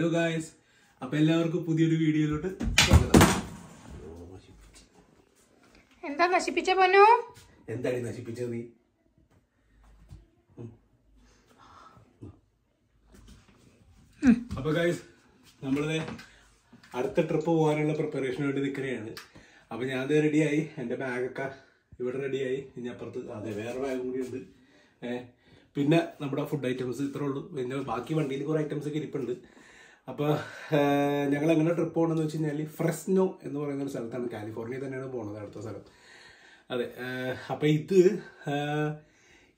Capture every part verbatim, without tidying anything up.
Hello guys, I'm going to video. Video. So guys, we are preparation for the ready. I bag ready. I food items. items Now, we are going to go to Fresno, California. This is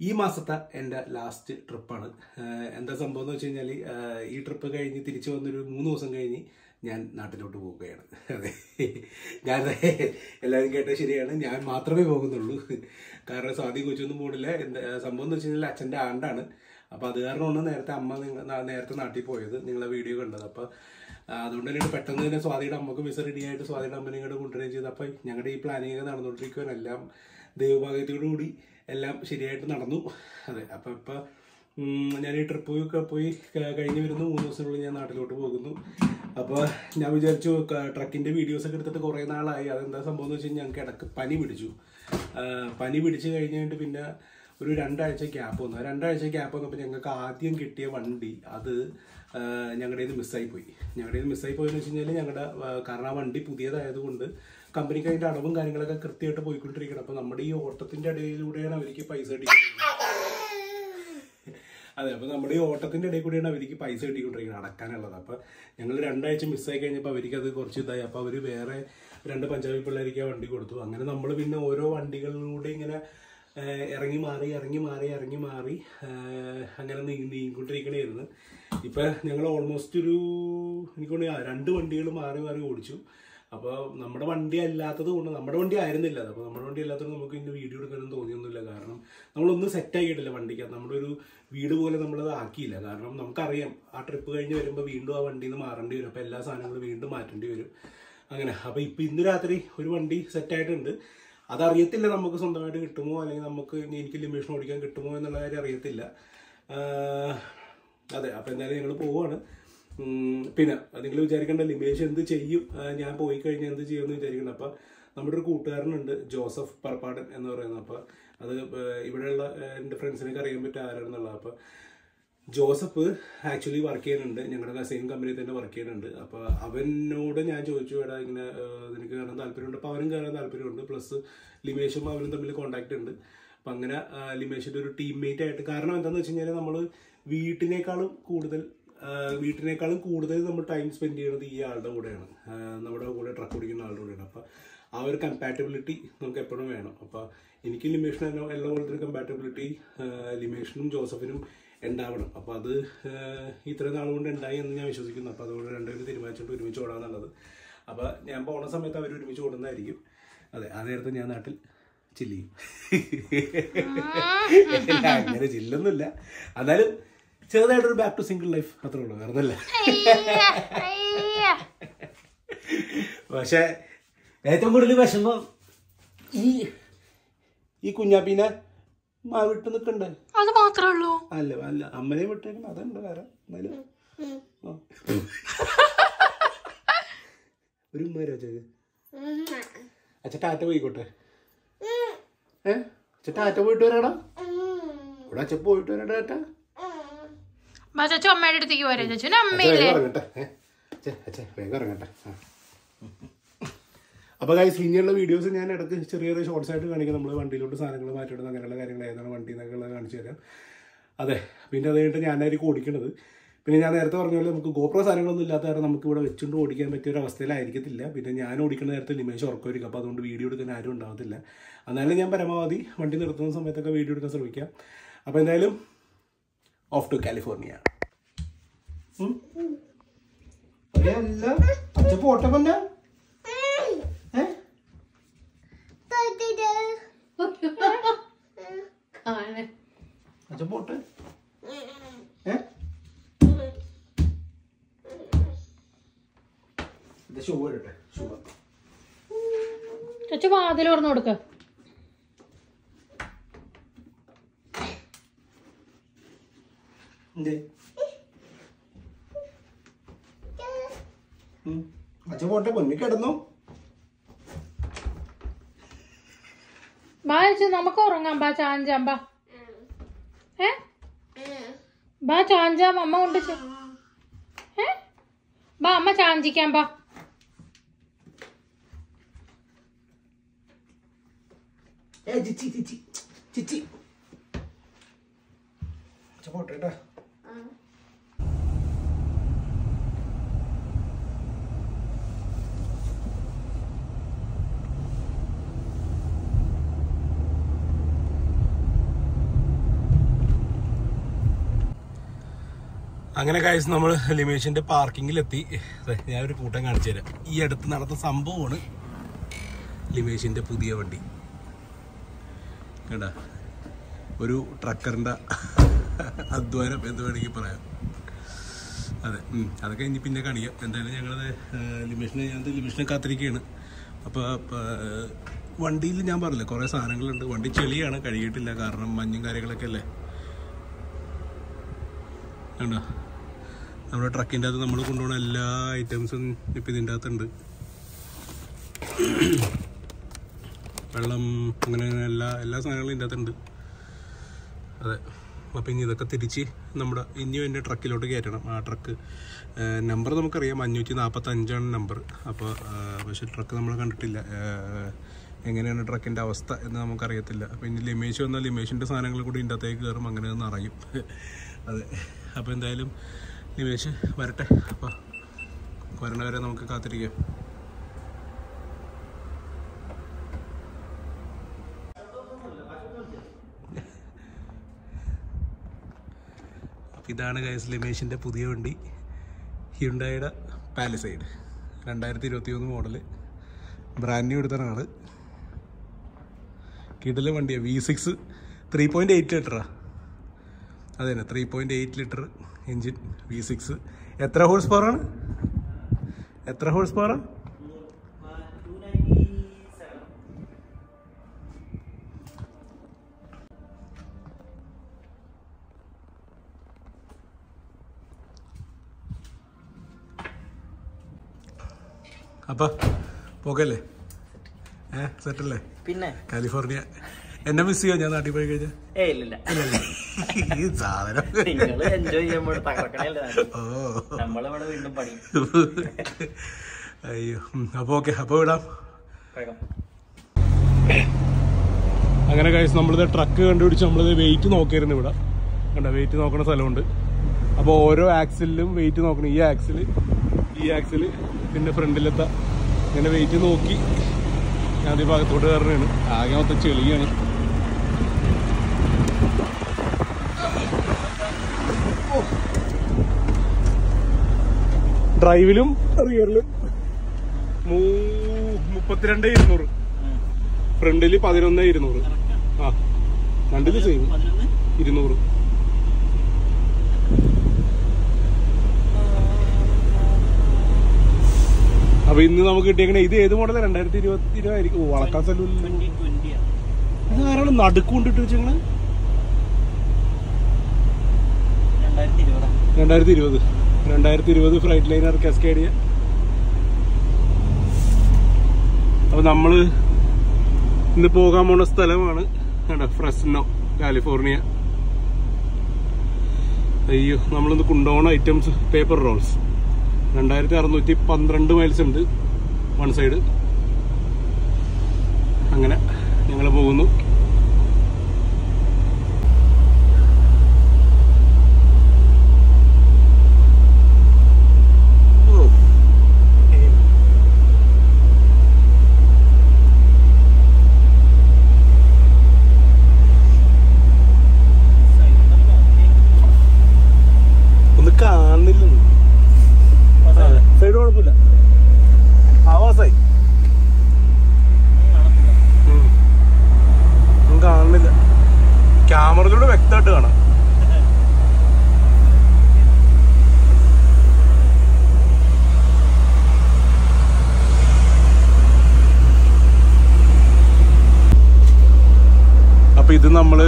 the last trip. And this trip is the last trip. I am going to If you have a video, you can see the pattern. If you have a video, you can see the pattern. If you have a video, you can see the pattern. If you have We have a gap on the gap on the car. We have a mistake. We have a mistake. We have a car. We have a company. We have a theater. We have a theater. We have a theater. We have a theater. We have a theater. We have a theater. We have ഇറങ്ങി മാറി ഇറങ്ങി മാറി ഇറങ്ങി മാറി അങ്ങനെ നീങ്ങിക്കൊണ്ടിരിക്കുകയായിരുന്നു. ഇപ്പോൾ ഞങ്ങൾ almost ഒരു എനിക്കൊന്ന് രണ്ട് വണ്ടികൾ മാറി മാറി ഓടിച്ചു. അപ്പോൾ നമ്മുടെ വണ്ടി അല്ലാത്തതുകൊണ്ട് നമ്മുടെ വണ്ടി ആയിരുന്നില്ല. അപ്പോൾ നമ്മുടെ വണ്ടി അല്ലാത്തതുകൊണ്ട് നമുക്ക് ഇന്ന് വീഡിയോ എടുക്കാനൊന്നും തോന്നിയൊന്നുമില്ല. കാരണം നമ്മൾ ഒന്നും സെറ്റ് ആക്കിയിട്ടില്ല വണ്ടിക്ക്. നമ്മുടെ ഒരു വീട് പോലെ നമ്മൾ അത് ആക്കിയില്ല. കാരണം നമുക്കറിയാം ആ ട്രിപ്പ് കഴിഞ്ഞ് വരുമ്പോൾ വീണ്ടും ആ വണ്ടിയിൽ നിന്ന് മാറേണ്ടി വരും. അപ്പോൾ എല്ലാ സാധനങ്ങളും വീണ്ടും മാറ്റേണ്ടി വരും. അങ്ങനെ അപ്പോൾ ഇപ്പോൾ ഇന്ന് രാത്രി ഒരു വണ്ടി സെറ്റ് ആയിട്ടുണ്ട്. That's why we have to get to the limit of the limit. That's why we have to go to the limit of the limit. We have to Joseph Parpadan. Joseph actually worked in the same company. I was told that I was plus Limation. I was contacted by Limation as a teammate. Because we spent a lot of time spending here. Our compatibility is compatibility Limation Joseph. And now, Apadu, Itranal and Diane Navishikin, and everything matched to which or another. About Yampona Sameta, which order I give. Other than Yanatil, Chili. And then, tell that back to single life. I don't believe I I will tell you. I will tell you. I will tell you. I will tell you. I will tell you. I will tell you. I will tell you. I will tell you. I videos in the end of the short side and I can one deal to Sanagal Matter and one Tinagal and Cheran. Other Pinta the internet recording. Pinana GoPro Sanagal, the latter Namuka, which two can make a still I get the lap, Pinano Dican at the image or curry up on the video to the Naran down the lap. And then Yamamadi, one till the returns of Methaka video to Casavika. Upon the island off to California. What's about it? Eh? The show word. Show up. Touch about the Lord Nordica. അച്ഛൻ പോട്ടെ മുന്നിൽ കിടന്നു. ബാച്ച നമുക്ക് ഉറങ്ങാം. ബാ ചാഞ്ചാം. ബാ ഏ ബാ ചാഞ്ചാം. അമ്മ ഉണ്ട്. ഏ ബാ അമ്മ ചാഞ്ചിക്കാം. ബാ ചിച്ചി ചിച്ചി ചിച്ചി അച്ഛൻ പോട്ടെ കേട്ടാ. അങ്ങനെ കാഴ്ച നമ്മൾ ലിമേഷിൻ്റെ പാർക്കിങ്ങിലെത്തി. ഞാനൊരു കൂട്ടം കാണിച്ചു തരാം. ഈ അടുത്ത് നടന്ന സംഭവമാണ് ലിമേഷിൻ്റെ പുതിയ വണ്ടി. കേട്ടാ, ഒരു ട്രക്കറിൻ്റെ അധ്വാനം എന്ന് വേണമെങ്കിൽ പറയാം. അതെ, അതൊക്കെ ഇനി പിന്നെ കാണിക്കാം. എന്തായാലും ഞങ്ങളത് ലിമേഷിനെ ഞാനത് ലിമേഷിനെ കാത്തിരിക്കുകയാണ്. അപ്പോൾ വണ്ടിയിൽ ഞാൻ പറഞ്ഞില്ലേ കുറേ സാധനങ്ങളുണ്ട്. വണ്ടി ചെളിയാണ്, കഴുകിയിട്ടില്ല, കാരണം മഞ്ഞും കാര്യങ്ങളൊക്കെ അല്ലേ. കണ്ട നമ്മുടെ ട്രക്കിൻ്റെ അകത്ത് നമ്മൾ കൊണ്ടുപോകുന്ന എല്ലാ ഐറ്റംസും ഇപ്പം ഇതിൻ്റെ അകത്തുണ്ട്. വെള്ളം, അങ്ങനെ എല്ലാ എല്ലാ സാധനങ്ങളും ഇതിൻ്റെ അകത്തുണ്ട്. അതെ, അപ്പം ഇനി ഇതൊക്കെ തിരിച്ച് നമ്മുടെ ഇനിയും എൻ്റെ ട്രക്കിലോട്ട് കയറ്റണം. ആ ട്രക്ക് നമ്പർ നമുക്കറിയാം, അഞ്ഞൂറ്റി നാൽപ്പത്തഞ്ചാണ് നമ്പർ. അപ്പോൾ പക്ഷേ ട്രക്ക് നമ്മൾ കണ്ടിട്ടില്ല. എങ്ങനെയാണ് ട്രക്കിൻ്റെ അവസ്ഥ എന്ന് നമുക്കറിയത്തില്ല. അപ്പോൾ ഇനി ലിമേഷ് വന്നാൽ ലിമേഷിൻ്റെ സാധനങ്ങൾ കൂടി ഇതിൻ്റെ അകത്തേക്ക് കയറും, അങ്ങനെ ഒന്ന് അറിയും. അതെ, അപ്പോൾ എന്തായാലും ലിമേഷ് വരട്ടെ. അപ്പോൾ വരണവരെ നമുക്ക് കാത്തിരിക്കാം. ഇതാണ് ഗൈസ് ലിമേഷിൻ്റെ പുതിയ വണ്ടി, ഹ്യുണ്ടായിയുടെ പാലസൈഡ്, രണ്ടായിരത്തി ഇരുപത്തി മൂന്ന് മോഡല്, ബ്രാൻഡ് ന്യൂ എടുത്ത ആള്. കിടല വണ്ടിയാണ്. V six three point eight ലിറ്ററാ. അത് തന്നെ, three point eight litre engine, V six. എത്ര ഹോഴ്സ് പവറാണ്? എത്ര ഹോഴ്സ് പവറാണ്? അപ്പം പോകല്ലേ? ഏ സെറ്റല്ലേ? പിന്നെ കാലിഫോർണിയ എന്നെ മിസ് ചെയ്യോ? ഞാൻ നാട്ടിൽ പോയി കഴിഞ്ഞാൽ ഈ സാധനം അയ്യോ. അപ്പൊ ഓക്കെ, അപ്പൊ വിടാം. അങ്ങനെ കഴിച്ച് നമ്മളിത് ട്രക്ക് കണ്ടുപിടിച്ച് നമ്മളിത് വെയിറ്റ് നോക്കിയിരുന്നു. ഇവിടെ കണ്ടോ വെയിറ്റ് നോക്കണ സ്ഥലമുണ്ട്. അപ്പോൾ ഓരോ ആക്സിലും വെയിറ്റ് നോക്കണം. ഈ ആക്സില്, ഈ ആക്സില്, പിന്നെ ഫ്രണ്ടിലെത്താ. ഇങ്ങനെ വെയിറ്റ് നോക്കി ഞാൻ ഈ ഭാഗത്തോട്ട് കയറുകയാണ്. ആകെ മൊത്തം ചെളിയാണ്. ഡ്രൈവിലും റിയറിലും മുപ്പത്തിരണ്ട് ഇരുന്നൂറ്, ഫ്രണ്ടിൽ പതിനൊന്ന് ഇരുന്നൂറ്. ആ രണ്ടില് സെയിം ഇരുന്നൂറ്. അപ്പൊ ഇന്ന് നമുക്ക് കിട്ടിയേക്കണേ ഇത് ഏത് മോഡലാണ്? രണ്ടായിരത്തി ഇരുപത്തി ഇരുപതായിരിക്കും. വളക്കാൻ സ്ഥലം നടുക്ക് കൊണ്ടിട്ട് വെച്ചേക്കണേ രണ്ടായിരത്തി ഇരുപത് രണ്ടായിരത്തി ഇരുപത് ഫ്രൈറ്റ് ലൈനർ കാസ്കേഡിയ. അപ്പൊ നമ്മള് ഇന്ന് പോകാൻ പോണ സ്ഥലമാണ് കണ്ടോ ഫ്രെസ്നോ, കാലിഫോർണിയ. അയ്യോ, നമ്മളിന്ന് കൊണ്ടുപോകണ ഐറ്റംസ് പേപ്പർ റോൾസ്. രണ്ടായിരത്തി അറുന്നൂറ്റി പന്ത്രണ്ട് മൈൽസ് ഉണ്ട് വൺ സൈഡ്. അങ്ങനെ ഞങ്ങൾ പോകുന്നു. ഇത് നമ്മള്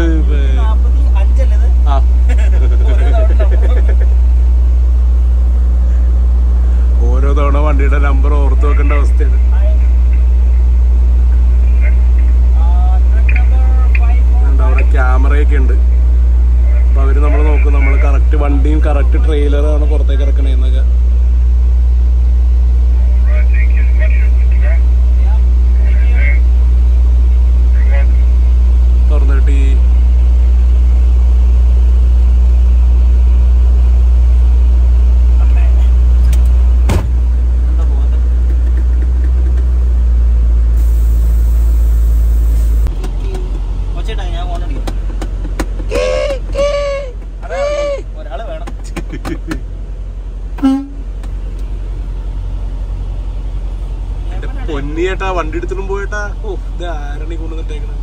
ഓരോ തവണ വണ്ടിയുടെ നമ്പർ ഓർത്ത് വെക്കേണ്ട അവസ്ഥയാണ്. അവിടെ ക്യാമറയൊക്കെ ഉണ്ട്. അപ്പം അവർ നമ്മൾ നോക്കും, നമ്മൾ കറക്റ്റ് വണ്ടിയും കറക്റ്റ് ട്രെയിലറാണ് പുറത്തേക്ക് ഇറക്കണേന്നൊക്കെ. തുറന്നിട്ട് ഈ പൊന്നിയേട്ടാ വണ്ടി എടുത്തിട്ടും പോയേട്ടാ. ഓ, ഇത് ആരണി കൊണ്ടുവന്നിട്ടേക്കണ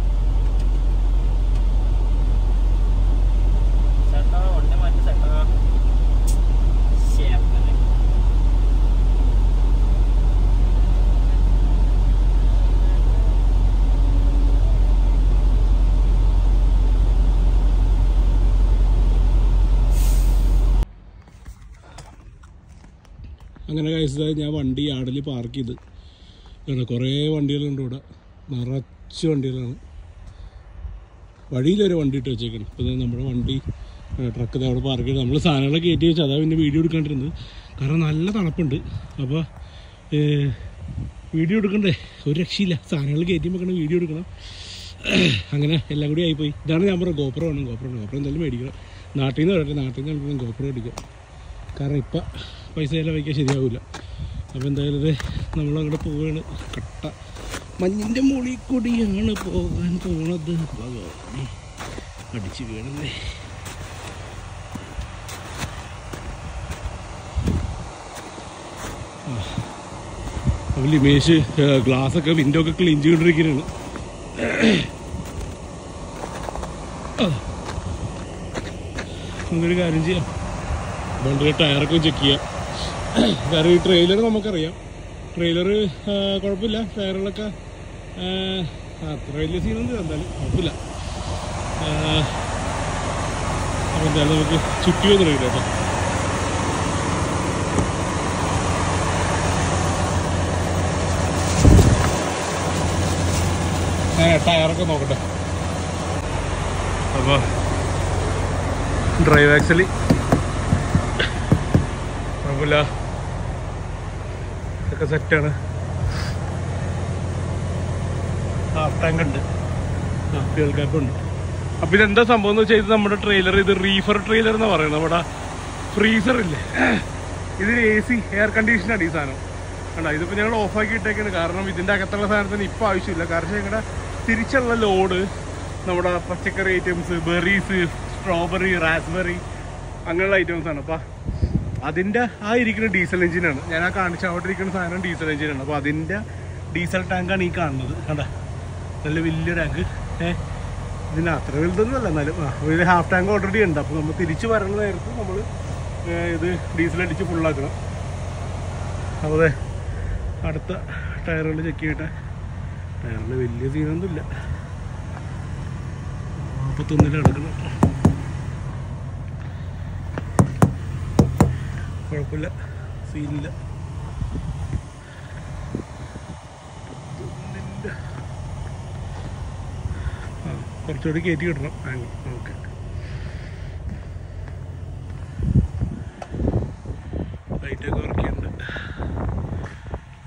അങ്ങനെ കഴിച്ചതായി. ഞാൻ വണ്ടി ആടിൽ പാർക്ക് ചെയ്ത് ഇവിടെ കുറേ വണ്ടികളുണ്ട്. ഇവിടെ നിറച്ച് വണ്ടികളാണ്. വഴിയിലൊരു വണ്ടി ഇട്ട് വെച്ചേക്കണം. ഇപ്പം നമ്മുടെ വണ്ടി ട്രക്ക് അവിടെ പാർക്ക് ചെയ്ത് നമ്മൾ സാധനങ്ങളൊക്കെ കയറ്റി വെച്ചു. അതാണ് പിന്നെ വീഡിയോ എടുക്കാണ്ടിരുന്നത്, കാരണം നല്ല തണുപ്പുണ്ട്. അപ്പോൾ വീഡിയോ എടുക്കണ്ടേ, ഒരു രക്ഷയില്ല. സാധനങ്ങൾ കയറ്റി വെക്കണം, വീഡിയോ എടുക്കണം, അങ്ങനെ എല്ലാം കൂടി ആയിപ്പോയി. ഇതാണ് ഞാൻ പറഞ്ഞത്, ഗോപ്രോ വേണം ഗോപ്രോ വേണം ഗോപ്രോ എന്തായാലും മേടിക്കണം. നാട്ടിൽ നിന്ന് വരട്ടെ, നാട്ടിൽ നിന്ന് വേണം ഗോപ്രോ മേടിക്കാം. കാരണം ഇപ്പം പൈസ ചിലവഴിക്കാൻ ശരിയാവില്ല. അപ്പോൾ എന്തായാലും ഇത് നമ്മളങ്ങോട്ട് പോവുകയാണ്. കട്ട മഞ്ഞിൻ്റെ മുകളിൽ കൂടിയാണ് പോകാൻ പോണത്. ഭഗവാനെ അടിച്ച് വീണല്ലേ. അവൻ ലിമേഷ് ഗ്ലാസ്സൊക്കെ വിൻഡോ ഒക്കെ ക്ലീൻ ചെയ്തുകൊണ്ടിരിക്കുകയാണ്. നമുക്കൊരു കാര്യം ചെയ്യാം, വണ്ടിയുടെ ടയറൊക്കെ ചെക്ക് ചെയ്യാം. കാരണം ഈ ട്രെയിലർ നമുക്കറിയാം, ട്രെയിലറ് കുഴപ്പമില്ല, ടയറുകളൊക്കെ അത്ര വലിയ സീനുണ്ട്, എന്തായാലും കുഴപ്പമില്ല. അപ്പോൾ എന്തായാലും നമുക്ക് ചുറ്റിയോ തുടങ്ങില്ല കേട്ടോ. ടയറൊക്കെ നോക്കട്ടെ. അപ്പോൾ ഡ്രൈവ് ആക്സിലി കുഴപ്പമില്ല, ഇതൊക്കെ സെറ്റാണ്. ഹാഫ് ടാങ്ക് ഉണ്ട്, ഫ്യൂൾ ക്യാപ്പ് ഉണ്ട്. അപ്പം ഇതെന്താ സംഭവം എന്ന് വെച്ചാൽ, ഇത് നമ്മുടെ ട്രെയിലർ, ഇത് റീഫർ ട്രെയിലർ എന്ന് പറയുന്നത്. നമ്മുടെ ഫ്രീസറില്ലേ, ഇതിന് എ സി എയർ കണ്ടീഷനാണ് ഈ സാധനം. കണ്ടോ, ഇതിപ്പോൾ ഞങ്ങൾ ഓഫാക്കി ഇട്ടേക്കാണ്. കാരണം ഇതിൻ്റെ അകത്തുള്ള സാധനത്തിന് ഇപ്പം ആവശ്യമില്ല. കാരണം ഞങ്ങളുടെ തിരിച്ചുള്ള ലോഡ് നമ്മുടെ പച്ചക്കറി ഐറ്റംസ്, ബെറീസ്, സ്ട്രോബെറി, റാസ്ബെറി അങ്ങനെയുള്ള ഐറ്റംസാണ്. അപ്പം അതിൻ്റെ ആ ഇരിക്കുന്ന ഡീസൽ എഞ്ചിനാണ്. ഞാൻ ആ കാണിച്ച അവിടെ ഇരിക്കുന്ന സാധനം ഡീസൽ എഞ്ചിനാണ്. അപ്പോൾ അതിൻ്റെ ഡീസൽ ടാങ്കാണ് ഈ കാണുന്നത്. കണ്ട, നല്ല വലിയ ടാങ്ക്. ഏഹ് ഇതിന് അത്ര വലുതൊന്നുമല്ല, എന്നാലും ആ ഒരു ഹാഫ് ടാങ്ക് ഓൾറെഡി ഉണ്ട്. അപ്പോൾ നമ്മൾ തിരിച്ച് വരണ നേരത്ത് നമ്മൾ ഇത് ഡീസൽ അടിച്ച് ഫുള്ളാക്കണം. അപ്പോൾ അടുത്ത ടയറുകൾ ചെക്ക് ചെയ്യട്ടെ. ടയറിൽ വലിയ സീനൊന്നുമില്ല, നാൽപ്പത്തൊന്നിൽ കിടക്കണം, കുഴപ്പമില്ല, സീനില്ല. ആ കുറച്ചുകൂടി കയറ്റി കിട്ടണം. ആങ്കിൽ ഓക്കെ, ലൈറ്റൊക്കെ വർക്ക് ചെയ്യുന്നുണ്ട്,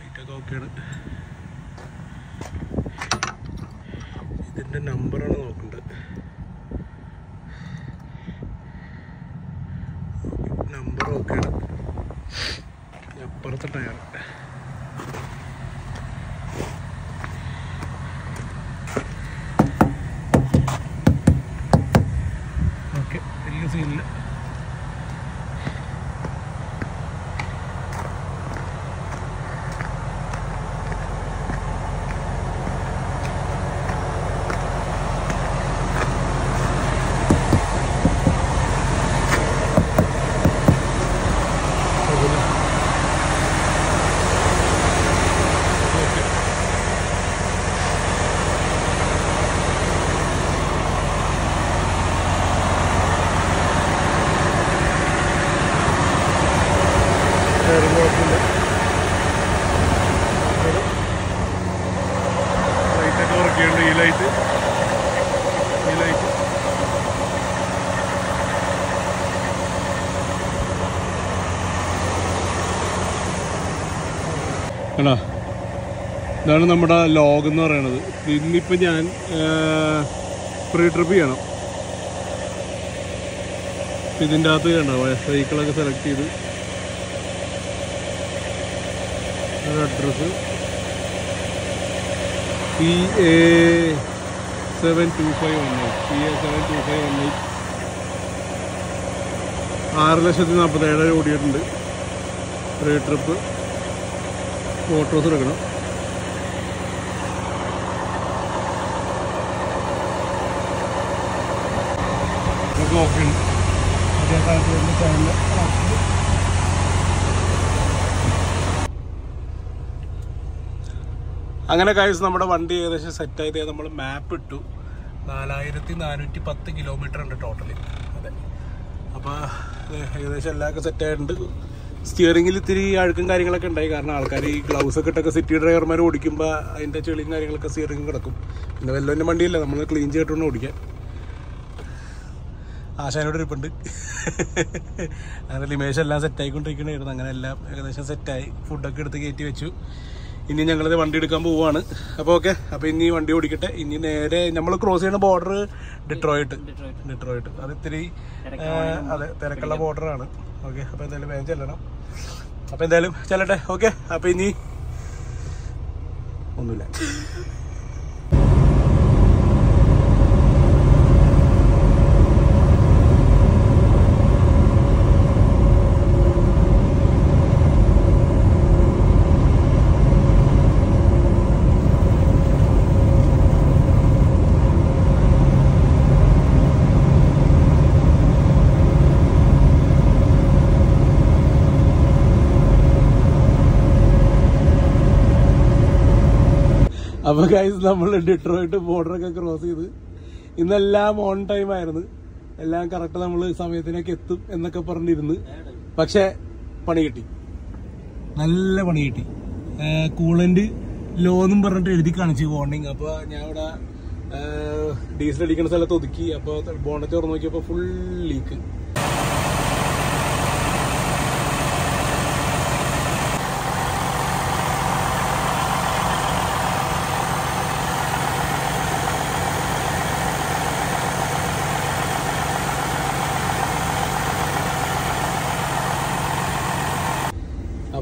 ലൈറ്റൊക്കെ ഓക്കെയാണ്. ഇതിൻ്റെ നമ്പറാണ് നോക്കേണ്ടത്. നമ്പർ ഓക്കെയാണ്. അപ്പുറത്തെ ടയർ ഓക്കെ, വലിയ സീനില്ല. നോക്കിയിട്ട് ഈ ലൈറ്റ് ഈ ലൈറ്റ് കണ്ടോ ഇതാണ് നമ്മുടെ ലോഗ് എന്ന് പറയുന്നത്. ഇന്നിപ്പോൾ ഞാൻ പ്രീ ട്രിപ്പ് ചെയ്യണം. ഇതിൻ്റെ അകത്ത് കണ്ടോ സൈക്കിളൊക്കെ സെലക്ട് ചെയ്ത് address P A seven two five one eight P A seven two five one eight ആറ് ലക്ഷത്തി നാൽപ്പത്തേഴായിരം ഓടിയിട്ടുണ്ട്. പ്രീ ട്രിപ്പ് ഫോട്ടോസ് എടുക്കണം. ഓക്കെ അങ്ങനെ ഗൈസ് നമ്മുടെ വണ്ടി ഏകദേശം സെറ്റ് ആയത്. നമ്മൾ മാപ്പ് ഇട്ടു. നാലായിരത്തി നാനൂറ്റി പത്ത് കിലോമീറ്റർ ഉണ്ട് ടോട്ടലി. അതെ, അപ്പോൾ ഏകദേശം എല്ലാമൊക്കെ സെറ്റ് ആയിട്ടുണ്ട്. സ്റ്റിയറിങ്ങിൽ ഇത്തിരി അഴുക്കും കാര്യങ്ങളൊക്കെ ഉണ്ടായി, കാരണം ആൾക്കാർ ഈ ഗ്ലൗസ് ഒക്കെ ഇട്ടൊക്കെ സിറ്റി ഡ്രൈവർമാർ ഓടിക്കുമ്പോൾ അതിൻ്റെ ചെളിയും കാര്യങ്ങളൊക്കെ സ്റ്റിയറിങ് കിടക്കും. പിന്നെ വല്ലവൻ്റെ വണ്ടിയില്ല, നമ്മൾ ക്ലീൻ ചെയ്തിട്ടുണ്ട് ഓടിക്കാൻ. ആശാനോട് ഇരിപ്പുണ്ട്. അങ്ങനെ ലിമേഷ് എല്ലാം സെറ്റായിക്കൊണ്ടിരിക്കണായിരുന്നു. അങ്ങനെ എല്ലാം ഏകദേശം സെറ്റായി. ഫുഡൊക്കെ എടുത്ത് കയറ്റി വെച്ചു. ഇനി ഞങ്ങളിത് വണ്ടി എടുക്കാൻ പോവാണ്. അപ്പോൾ ഓക്കെ, അപ്പോൾ ഇനി വണ്ടി ഓടിക്കട്ടെ. ഇനി നേരെ നമ്മൾ ക്രോസ് ചെയ്യുന്ന ബോർഡർ ഡിട്രോയിറ്റ് ഡിട്രോയിറ്റ് അത് ഇത്തിരി അതെ തിരക്കുള്ള ബോർഡറാണ്. ഓക്കെ, അപ്പോൾ എന്തായാലും വേഗം ചെല്ലണം. അപ്പോൾ എന്തായാലും ചെല്ലട്ടെ. ഓക്കെ, അപ്പോൾ ഇനി ഒന്നുമില്ല. അപ്പോൾ ഗൈസ് നമ്മൾ ഡിട്രോയിറ്റ് ബോർഡറൊക്കെ ക്രോസ് ചെയ്ത് ഇന്നെല്ലാം ഓൺ ടൈം ആയിരുന്നു. എല്ലാം കറക്റ്റ് നമ്മൾ സമയത്തിനൊക്കെ എത്തും എന്നൊക്കെ പറഞ്ഞിരുന്നു. പക്ഷെ പണി കിട്ടി, നല്ല പണി കിട്ടി. കൂളന്റ് ലോ എന്നും പറഞ്ഞിട്ട് എഴുതി കാണിച്ചു വാർണിംഗ്. അപ്പോൾ ഞാൻ ഇവിടെ ഡീസൽ അടിക്കുന്ന സ്ഥലത്ത് ഒതുക്കി. അപ്പോൾ ബോണറ്റ് തുറന്നു നോക്കിയപ്പോൾ ഫുൾ ലീക്ക്.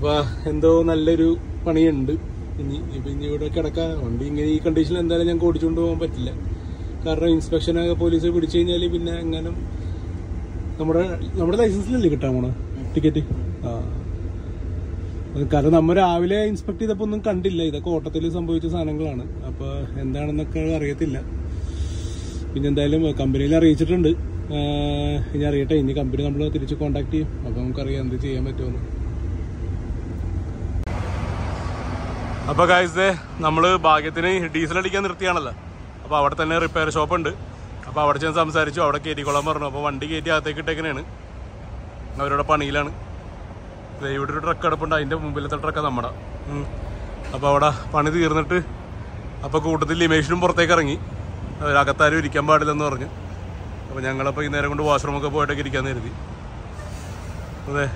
അപ്പോൾ എന്തോ നല്ലൊരു പണിയുണ്ട്. ഇനി ഇപ്പം ഇനി ഇവിടെ കിടക്കാൻ വണ്ടി ഇങ്ങനെ ഈ കണ്ടീഷനിൽ എന്തായാലും ഞങ്ങൾക്ക് ഓടിച്ചുകൊണ്ട് പോകാൻ പറ്റില്ല. കാരണം ഇൻസ്പെക്ഷനൊക്കെ പോലീസ് പിടിച്ചു കഴിഞ്ഞാൽ പിന്നെ എങ്ങനെ നമ്മുടെ നമ്മുടെ ലൈസൻസിലല്ലേ കിട്ടാൻ പോണ ടിക്കറ്റ്? ആ, കാരണം നമ്മൾ രാവിലെ ഇൻസ്പെക്ട് ചെയ്തപ്പോൾ ഒന്നും കണ്ടില്ല. ഇതൊക്കെ ഓട്ടത്തിൽ സംഭവിച്ച സാധനങ്ങളാണ്. അപ്പോൾ എന്താണെന്നൊക്കെ അറിയത്തില്ല. പിന്നെ എന്തായാലും കമ്പനിയിൽ അറിയിച്ചിട്ടുണ്ട്. ഇനി അറിയട്ടെ. ഇനി കമ്പനി നമ്മൾ തിരിച്ച് കോൺടാക്ട് ചെയ്യും. അപ്പോൾ നമുക്കറിയാം എന്ത് ചെയ്യാൻ പറ്റുമെന്ന്. അപ്പോൾ ഗൈസ് നമ്മൾ ഭാഗ്യത്തിന് ഡീസൽ അടിക്കാൻ നിർത്തിയാണല്ലോ. അപ്പോൾ അവിടെ തന്നെ റിപ്പയർ ഷോപ്പ് ഉണ്ട്. അപ്പോൾ അവിടെ ചെന്ന് സംസാരിച്ചു. അവിടെ കയറ്റിക്കോളാൻ പറഞ്ഞു. അപ്പോൾ വണ്ടി കയറ്റി അകത്തേക്ക് ഇട്ടേക്കനെയാണ്. അവരുടെ പണിയിലാണ്. ഇവിടെ ഒരു ട്രക്ക് കിടപ്പുണ്ട്. അതിൻ്റെ മുമ്പിലത്തെ ട്രക്കാണ് നമ്മുടെ. അപ്പോൾ അവിടെ പണി തീർന്നിട്ട് അപ്പോൾ കൂട്ടത്തിൽ ലിമേഷിനും പുറത്തേക്ക് ഇറങ്ങി. അവരകത്താരും ഇരിക്കാൻ പാടില്ലെന്ന് പറഞ്ഞു. അപ്പോൾ ഞങ്ങളപ്പോൾ ഈ നേരം കൊണ്ട് വാഷ്റൂമൊക്കെ പോയിട്ടൊക്കെ ഇരിക്കാമെന്ന് കരുതി. അതെ,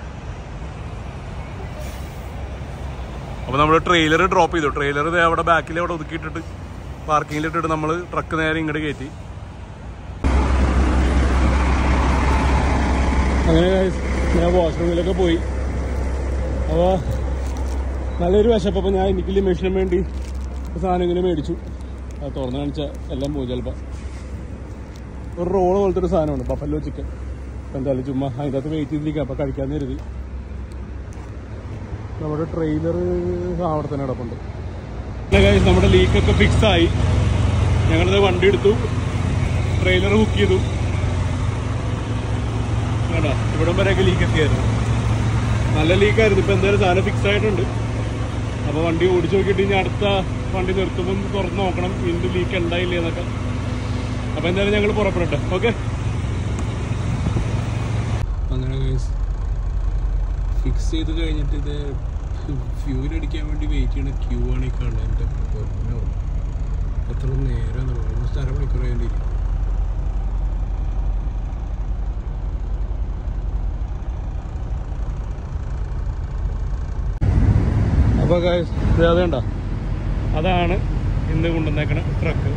അപ്പോൾ നമ്മൾ ട്രെയിലർ ഡ്രോപ്പ് ചെയ്തു. ട്രെയിലർ അവിടെ ബാക്കിൽ അവിടെ ഒതുക്കിയിട്ടിട്ട് പാർക്കിങ്ങിലിട്ടിട്ട് നമ്മൾ ട്രക്ക് നേരെ ഇങ്ങോട്ട് കയറ്റി. അങ്ങനെ ഞാൻ വാഷ്റൂമിലൊക്കെ പോയി. അപ്പോൾ നല്ലൊരു വിശപ്പ്. അപ്പോൾ ഞാൻ എനിക്ക് ലിമിഷന് വേണ്ടി സാധനങ്ങൾ മേടിച്ചു. അത് തുറന്ന് കാണിച്ചാൽ എല്ലാം പോയി. ചിലപ്പോൾ ഒരു റോള് പോലത്തെ ഒരു സാധനമാണ് ബഫല്ലോ ചിക്കൻ. അപ്പോൾ എന്തായാലും ചുമ്മാ അതിൻ്റെ അകത്ത് വെയിറ്റ് ചെയ്തിരിക്കുക. അപ്പോൾ കഴിക്കാമെന്ന് കരുതി. നമ്മുടെ ട്രെയിലർ അവിടെ തന്നെ കിടപ്പുണ്ട്. നമ്മുടെ ലീക്കൊക്കെ ഫിക്സായി. ഞങ്ങളത് വണ്ടി എടുത്തു, ട്രെയിലർ ബുക്ക് ചെയ്തു. കേട്ടോ, ഇവിടെ വരെയൊക്കെ ലീക്ക് എത്തിയായിരുന്നു. നല്ല ലീക്കായിരുന്നു. ഇപ്പം എന്തായാലും സാധനം ഫിക്സ് ആയിട്ടുണ്ട്. അപ്പോൾ വണ്ടി ഓടിച്ചു നോക്കിയിട്ട് ഇനി അടുത്ത വണ്ടി നിർത്തുമ്പം തുറന്ന് നോക്കണം വീണ്ടും ലീക്ക് ഉണ്ടായില്ലേ എന്നൊക്കെ. അപ്പോൾ എന്തായാലും ഞങ്ങൾ പുറപ്പെടട്ടെ. ഓക്കെ, അങ്ങനെ ഫിക്സ് ചെയ്ത് കഴിഞ്ഞിട്ട് ഇത് ഫ്യൂലടിക്കാൻ വേണ്ടി വെയിറ്റ് ചെയ്യണ ക്യൂ ആണ് ഈ കാണുന്നത്. എൻ്റെ എത്ര എത്ര നേരം നമ്മൾ ഓൾമോസ്റ്റ് അരമണിക്കൂർ കഴിഞ്ഞിരിക്കും. അപ്പോൾ ഗൈസ് അതേണ്ട അതാണ് ഇന്ന് കൊണ്ടുവന്നേക്കണ ട്രക്ക്.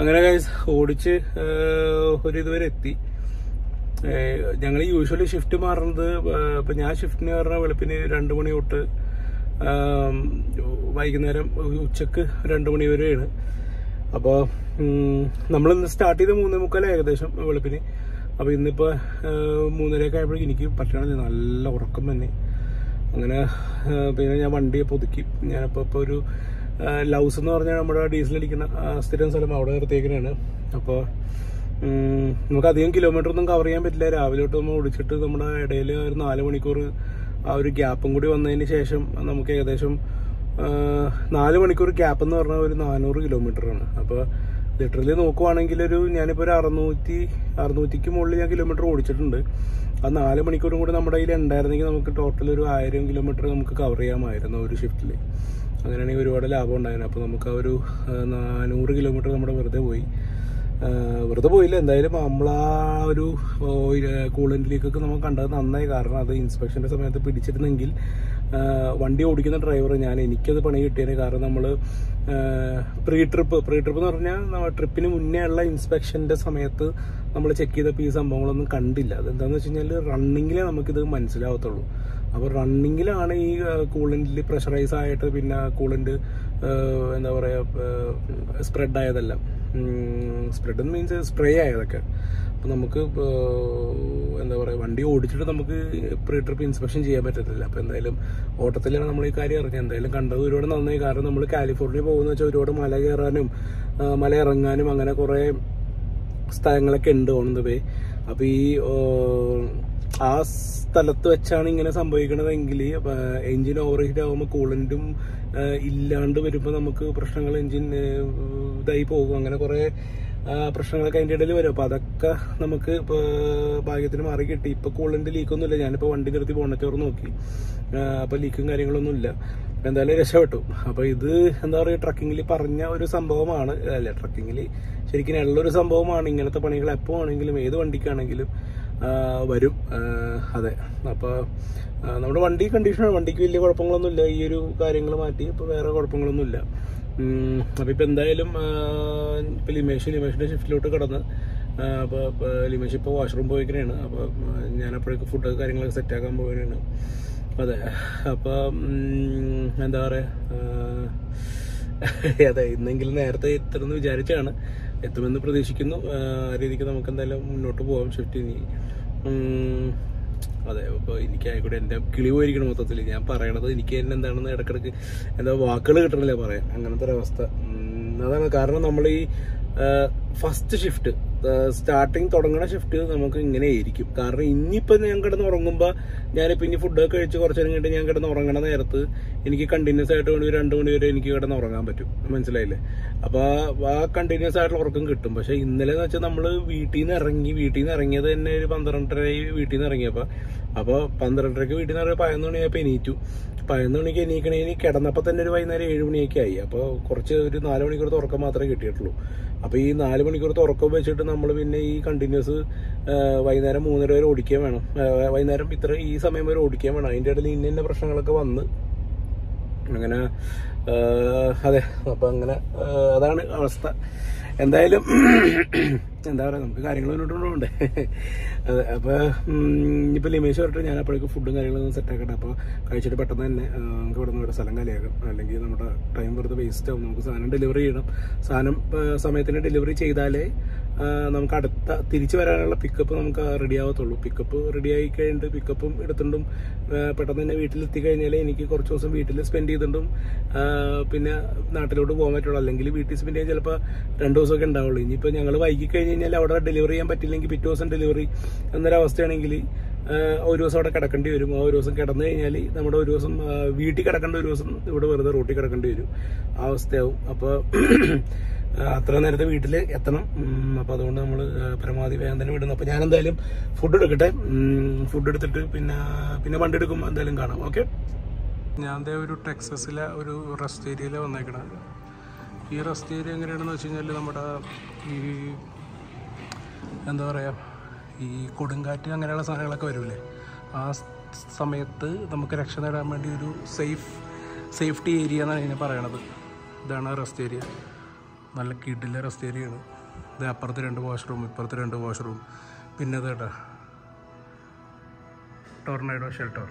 അങ്ങനെ ഗൈസ് ഓടിച്ച് ഒരിതുവരെ എത്തി. ഞങ്ങൾ യൂഷ്വലി ഷിഫ്റ്റ് മാറുന്നത്, ഇപ്പം ഞാൻ ഷിഫ്റ്റിന് പറഞ്ഞാൽ വെളുപ്പിന് രണ്ട് മണി തൊട്ട് വൈകുന്നേരം ഉച്ചക്ക് രണ്ട് മണി വരെയാണ്. അപ്പോൾ നമ്മളിന്ന് സ്റ്റാർട്ട് ചെയ്ത് മൂന്നേ മുക്കാൽ ഏകദേശം വെളുപ്പിന്. അപ്പോൾ ഇന്നിപ്പോൾ മൂന്നരയൊക്കെ ആയപ്പോഴേക്കും എനിക്ക് പറ്റണമെന്നില്ല, നല്ല ഉറക്കം തന്നെ. അങ്ങനെ പിന്നെ ഞാൻ വണ്ടിയെ പൊതുക്കി. ഞാനപ്പോൾ ഇപ്പോൾ ഒരു ലൗസ് എന്ന് പറഞ്ഞാൽ നമ്മുടെ ഡീസലടിക്കുന്ന സ്ഥിരം സ്ഥലം അവിടെ നിർത്തിയേക്കാനാണ്. അപ്പോൾ നമുക്കധികം കിലോമീറ്റർ ഒന്നും കവർ ചെയ്യാൻ പറ്റില്ല. രാവിലെ തൊട്ട് നമ്മൾ ഓടിച്ചിട്ട് നമ്മുടെ ഇടയിൽ ഒരു നാല് മണിക്കൂർ ആ ഒരു ഗ്യാപ്പും കൂടി വന്നതിന് ശേഷം നമുക്ക് ഏകദേശം നാല് മണിക്കൂർ ഗ്യാപ്പ് എന്ന് പറഞ്ഞാൽ ഒരു നാനൂറ് കിലോമീറ്ററാണ്. അപ്പോൾ ലിറ്ററലി നോക്കുവാണെങ്കിൽ ഒരു ഞാനിപ്പോൾ ഒരു അറുന്നൂറ്റി അറുന്നൂറ്റിക്ക് മുകളിൽ ഞാൻ കിലോമീറ്റർ ഓടിച്ചിട്ടുണ്ട്. ആ നാല് മണിക്കൂറും കൂടി നമ്മുടെ കയ്യിൽ ഉണ്ടായിരുന്നെങ്കിൽ നമുക്ക് ടോട്ടൽ ഒരു ആയിരം കിലോമീറ്റർ നമുക്ക് കവർ ചെയ്യാമായിരുന്നു ഒരു ഷിഫ്റ്റിൽ. അങ്ങനെയാണെങ്കിൽ ഒരുപാട് ലാഭം ഉണ്ടായിരുന്നു. അപ്പോൾ നമുക്ക് ആ ഒരു നാനൂറ് കിലോമീറ്റർ നമ്മുടെ വെറുതെ പോയി. വെറുതെ പോയില്ല, എന്തായാലും നമ്മളാ ഒരു കൂളൻ്റിലേക്കൊക്കെ നമുക്ക് കണ്ടത് നന്നായി. കാരണം അത് ഇൻസ്പെക്ഷൻ്റെ സമയത്ത് പിടിച്ചിരുന്നെങ്കിൽ വണ്ടി ഓടിക്കുന്ന ഡ്രൈവർ ഞാൻ എനിക്കത് പണി കിട്ടിയത്. കാരണം നമ്മൾ പ്രീ ട്രിപ്പ് പ്രീ ട്രിപ്പ് എന്ന് പറഞ്ഞാൽ ട്രിപ്പിന് മുന്നേ ഉള്ള ഇൻസ്പെക്ഷൻ്റെ സമയത്ത് നമ്മൾ ചെക്ക് ചെയ്തപ്പോൾ ഈ സംഭവങ്ങളൊന്നും കണ്ടില്ല. അതെന്താണെന്ന് വെച്ച് കഴിഞ്ഞാൽ റണ്ണിങ്ങിലേ നമുക്കിത് മനസ്സിലാവത്തുള്ളൂ. അപ്പോൾ റണ്ണിങ്ങിലാണ് ഈ കൂളൻ്റിൽ പ്രഷറൈസ് ആയിട്ട് പിന്നെ കൂളൻ്റ് എന്താ പറയുക സ്പ്രെഡ് ആയതെല്ലാം, സ്പ്രെഡ് മീൻസ് സ്പ്രേ ആയതൊക്കെ. അപ്പോൾ നമുക്ക് എന്താ പറയുക വണ്ടി ഓടിച്ചിട്ട് നമുക്ക് പ്രീ ട്രിപ്പ് ഇൻസ്പെക്ഷൻ ചെയ്യാൻ പറ്റത്തില്ല. അപ്പോൾ എന്തായാലും ഓട്ടത്തിലാണ് നമ്മൾ ഈ കാര്യം അറിഞ്ഞത്. എന്തായാലും കണ്ടത് ഒരുപാട് നന്നായി. കാരണം നമ്മൾ കാലിഫോർണിയ പോകുന്ന വെച്ചാൽ ഒരുപാട് മല കയറാനും മല ഇറങ്ങാനും അങ്ങനെ കുറേ സ്ഥലങ്ങളൊക്കെ ഉണ്ട് ഓണന്തവേ. അപ്പോൾ ഈ ആ സ്ഥലത്ത് വെച്ചാണ് ഇങ്ങനെ സംഭവിക്കണതെങ്കിൽ എൻജിൻ ഓവർ ഹീറ്റ് ആകുമ്പോൾ കൂളൻറ്റും ഇല്ലാണ്ട് വരുമ്പോൾ നമുക്ക് പ്രശ്നങ്ങൾ, എൻജിൻ ഇതായി പോകും, അങ്ങനെ കുറേ പ്രശ്നങ്ങളൊക്കെ അതിൻ്റെ ഇടയിൽ വരും. അപ്പോൾ അതൊക്കെ നമുക്ക് ഇപ്പോൾ ഭാഗ്യത്തിന് മാറി കിട്ടി. ഇപ്പോൾ കൂളൻ്റ് ലീക്കൊന്നുമില്ല. ഞാനിപ്പോൾ വണ്ടി നിർത്തി ബോണറ്റോർ നോക്കി, അപ്പോൾ ലീക്കും കാര്യങ്ങളൊന്നും ഇല്ല. എന്തായാലും രക്ഷപ്പെട്ടു. അപ്പോൾ ഇത് എന്താ പറയുക ട്രക്കിങ്ങിൽ പറഞ്ഞ ഒരു സംഭവമാണ്, അല്ല ട്രക്കിങ്ങിൽ ശരിക്കും ഉള്ളൊരു സംഭവമാണ്. ഇങ്ങനത്തെ പണികൾ എപ്പോൾ ആണെങ്കിലും ഏത് വണ്ടിക്കാണെങ്കിലും വരും. അതെ, അപ്പോൾ നമ്മുടെ വണ്ടി കണ്ടീഷനാണ്, വണ്ടിക്ക് വലിയ കുഴപ്പങ്ങളൊന്നുമില്ല. ഈ ഒരു കാര്യങ്ങൾ മാറ്റി ഇപ്പോൾ വേറെ കുഴപ്പങ്ങളൊന്നുമില്ല. അപ്പോൾ ഇപ്പോൾ എന്തായാലും ഇപ്പോൾ ലിമേഷ് ലിമേഷിൻ്റെ ഷിഫ്റ്റിലോട്ട് കിടന്ന് അപ്പോൾ ലിമേഷ് ഇപ്പോൾ വാഷ്റൂം പോയിക്കണേണ്. അപ്പോൾ ഞാനപ്പോഴേക്ക് ഫുഡ് കാര്യങ്ങളൊക്കെ സെറ്റാക്കാൻ പോവുകയാണ്. അതെ, അപ്പം എന്താ പറയുക, അതെ ഇന്നെങ്കിലും നേരത്തെ എത്തണമെന്ന് വിചാരിച്ചാണ്, എത്തുമെന്ന് പ്രതീക്ഷിക്കുന്നു. ആ രീതിക്ക് നമുക്ക് എന്തായാലും മുന്നോട്ട് പോകാം ഷിഫ്റ്റ് ഇനി. അതെ, അപ്പോൾ എനിക്കായിക്കോട്ടെ എൻ്റെ കിളി പോയിരിക്കണം മൊത്തത്തിൽ. ഞാൻ പറയണത് എനിക്ക് തന്നെ എന്താണെന്ന് ഇടയ്ക്കിടയ്ക്ക് എന്താ വാക്കുകൾ കിട്ടണില്ല പറയാൻ, അങ്ങനത്തെ ഒരവസ്ഥ. അതാണ് കാരണം നമ്മൾ ഈ ഫസ്റ്റ് ഷിഫ്റ്റ് സ്റ്റാർട്ടിങ് തുടങ്ങണ ഷിഫ്റ്റ് നമുക്ക് ഇങ്ങനെ ആയിരിക്കും. കാരണം ഇനിയിപ്പോൾ ഞാൻ കിടന്ന് ഉറങ്ങുമ്പോൾ, ഞാനിപ്പോൾ ഇനി ഫുഡൊക്കെ കഴിച്ച് കുറച്ച് നേരം കഴിഞ്ഞിട്ട് ഞാൻ കിടന്ന് ഉറങ്ങണ നേരത്ത് എനിക്ക് കണ്ടിന്യൂസ് ആയിട്ട് വേണ്ടി ഒരു രണ്ട് മണി വരെ എനിക്ക് കിടന്ന് ഉറങ്ങാൻ പറ്റും. മനസ്സിലായില്ലേ? അപ്പോൾ ആ കണ്ടിന്യൂസ് ആയിട്ടുള്ള ഉറക്കം കിട്ടും. പക്ഷേ ഇന്നലെ എന്ന് വെച്ചാൽ നമ്മൾ വീട്ടിൽ നിന്ന് ഇറങ്ങി വീട്ടിൽ നിന്ന് ഇറങ്ങിയത് തന്നെ ഒരു പന്ത്രണ്ടരയായി വീട്ടിൽ നിന്ന് ഇറങ്ങിയപ്പോൾ. അപ്പോൾ പന്ത്രണ്ടരയ്ക്ക് വീട്ടിൽ നിന്ന് ഇറങ്ങി പതിനൊന്ന് മണിയായപ്പോൾ എണീറ്റു. പതിനൊന്ന് മണിക്ക് എണീക്കണേന് കിടന്നപ്പോൾ തന്നെ ഒരു വൈകുന്നേരം ഏഴ് മണിയൊക്കെ ആയി. അപ്പോൾ കുറച്ച് ഒരു നാല് മണിക്കൂറത്തെ ഉറക്കം മാത്രമേ കിട്ടിയിട്ടുള്ളൂ. അപ്പോൾ ഈ നാല് മണിക്കൂറത്തെ ഉറക്കം വെച്ചിട്ട് നമ്മൾ പിന്നെ ഈ കണ്ടിന്യൂസ് വൈകുന്നേരം മൂന്നര വരെ ഓടിക്കാൻ വേണം, വൈകുന്നേരം ഇത്ര ഈ സമയം വരെ ഓടിക്കാൻ വേണം. അതിൻ്റെ ഇടയിൽ ഇന്ന ഇന്ന പ്രശ്നങ്ങളൊക്കെ വന്ന് അങ്ങനെ. അതെ, അപ്പം അങ്ങനെ അതാണ് അവസ്ഥ. എന്തായാലും എന്താ പറയുക, നമുക്ക് കാര്യങ്ങൾ മുന്നോട്ട് കൊണ്ടുപോകണ്ടേ. അതെ, അപ്പോൾ ഇപ്പോൾ ലിമേഷ് പറഞ്ഞിട്ട് ഞാൻ അപ്പോഴേക്കും ഫുഡും കാര്യങ്ങളൊന്നും സെറ്റാക്കട്ടെ. അപ്പോൾ കഴിച്ചിട്ട് പെട്ടെന്ന് തന്നെ നമുക്ക് ഇവിടെ നിന്ന് ഇവിടെ സ്ഥലം കാലിയാക്കാം, അല്ലെങ്കിൽ നമ്മുടെ ടൈം വെറുതെ വേസ്റ്റ് ആവും. നമുക്ക് സാധനം ഡെലിവറി ചെയ്യണം. സാധനം സമയത്തിന് ഡെലിവറി ചെയ്താലേ നമുക്ക് അടുത്ത തിരിച്ചു വരാനുള്ള പിക്കപ്പ് നമുക്ക് റെഡി ആവത്തുള്ളൂ. പിക്കപ്പ് റെഡി ആയി കഴിഞ്ഞിട്ട് പിക്കപ്പും എടുത്തിട്ടും പെട്ടെന്ന് തന്നെ വീട്ടിലെത്തി കഴിഞ്ഞാൽ എനിക്ക് കുറച്ച് ദിവസം വീട്ടിൽ സ്പെൻഡ് ചെയ്തിട്ടും പിന്നെ നാട്ടിലോട്ട് പോകാൻ പറ്റുള്ളൂ. അല്ലെങ്കിൽ വീട്ടിൽ സ്പെൻഡ് ചെയ്യാൻ ചിലപ്പോൾ രണ്ട് ദിവസമൊക്കെ ഉണ്ടാവുള്ളൂ. ഇനിയിപ്പോൾ ഞങ്ങൾ വൈകി കഴിഞ്ഞ് കഴിഞ്ഞാൽ അവിടെ ഡെലിവറി ചെയ്യാൻ പറ്റില്ലെങ്കിൽ പിറ്റേ ദിവസം ഡെലിവറി എന്നൊരവസ്ഥയാണെങ്കിൽ ഒരു ദിവസം അവിടെ കിടക്കേണ്ടി വരും. ആ ഒരു ദിവസം കിടന്നു കഴിഞ്ഞാൽ നമ്മുടെ ഒരു ദിവസം വീട്ടിൽ കിടക്കേണ്ട ഒരു ദിവസം ഇവിടെ വെറുതെ റോട്ടിൽ കിടക്കേണ്ടി വരും, ആ അവസ്ഥയാവും. അപ്പോൾ അത്ര നേരത്തെ വീട്ടിൽ എത്തണം. അപ്പം അതുകൊണ്ട് നമ്മൾ പരമാവധി വേഗം തന്നെ വിടുന്നു. അപ്പം ഞാനെന്തായാലും ഫുഡ് എടുക്കട്ടെ. ഫുഡ് എടുത്തിട്ട് പിന്നെ പിന്നെ വണ്ടി എടുക്കുമ്പോൾ എന്തായാലും കാണാം. ഓക്കെ, ഞാൻ ദേ ഒരു ടെക്സസിലെ ഒരു റെസ്റ്റ് ഏരിയയിൽ വന്നേക്കണം. ഈ റെസ്റ്റ് ഏരിയ എങ്ങനെയാണെന്ന് വെച്ച് കഴിഞ്ഞാൽ നമ്മുടെ ഈ എന്താ പറയുക, ഈ കൊടുങ്കാറ്റ് അങ്ങനെയുള്ള സാധനങ്ങളൊക്കെ വരില്ലേ, ആ സമയത്ത് നമുക്ക് രക്ഷ നേടാൻ വേണ്ടി ഒരു സേഫ് സേഫ്റ്റി ഏരിയ എന്നാണ് ഇതിനെ പറയണത്. ഇതാണ് റെസ്റ്റ് ഏരിയ. നല്ല കിടിലെ റെസ്റ്റ് ഏരിയയാണ് ഇത്. അപ്പുറത്ത് രണ്ട് വാഷ്റൂം, ഇപ്പുറത്ത് രണ്ട് വാഷ്റൂം. പിന്നെ അത് കേട്ടോ ടൊർണാഡോ ഷെൽട്ടർ.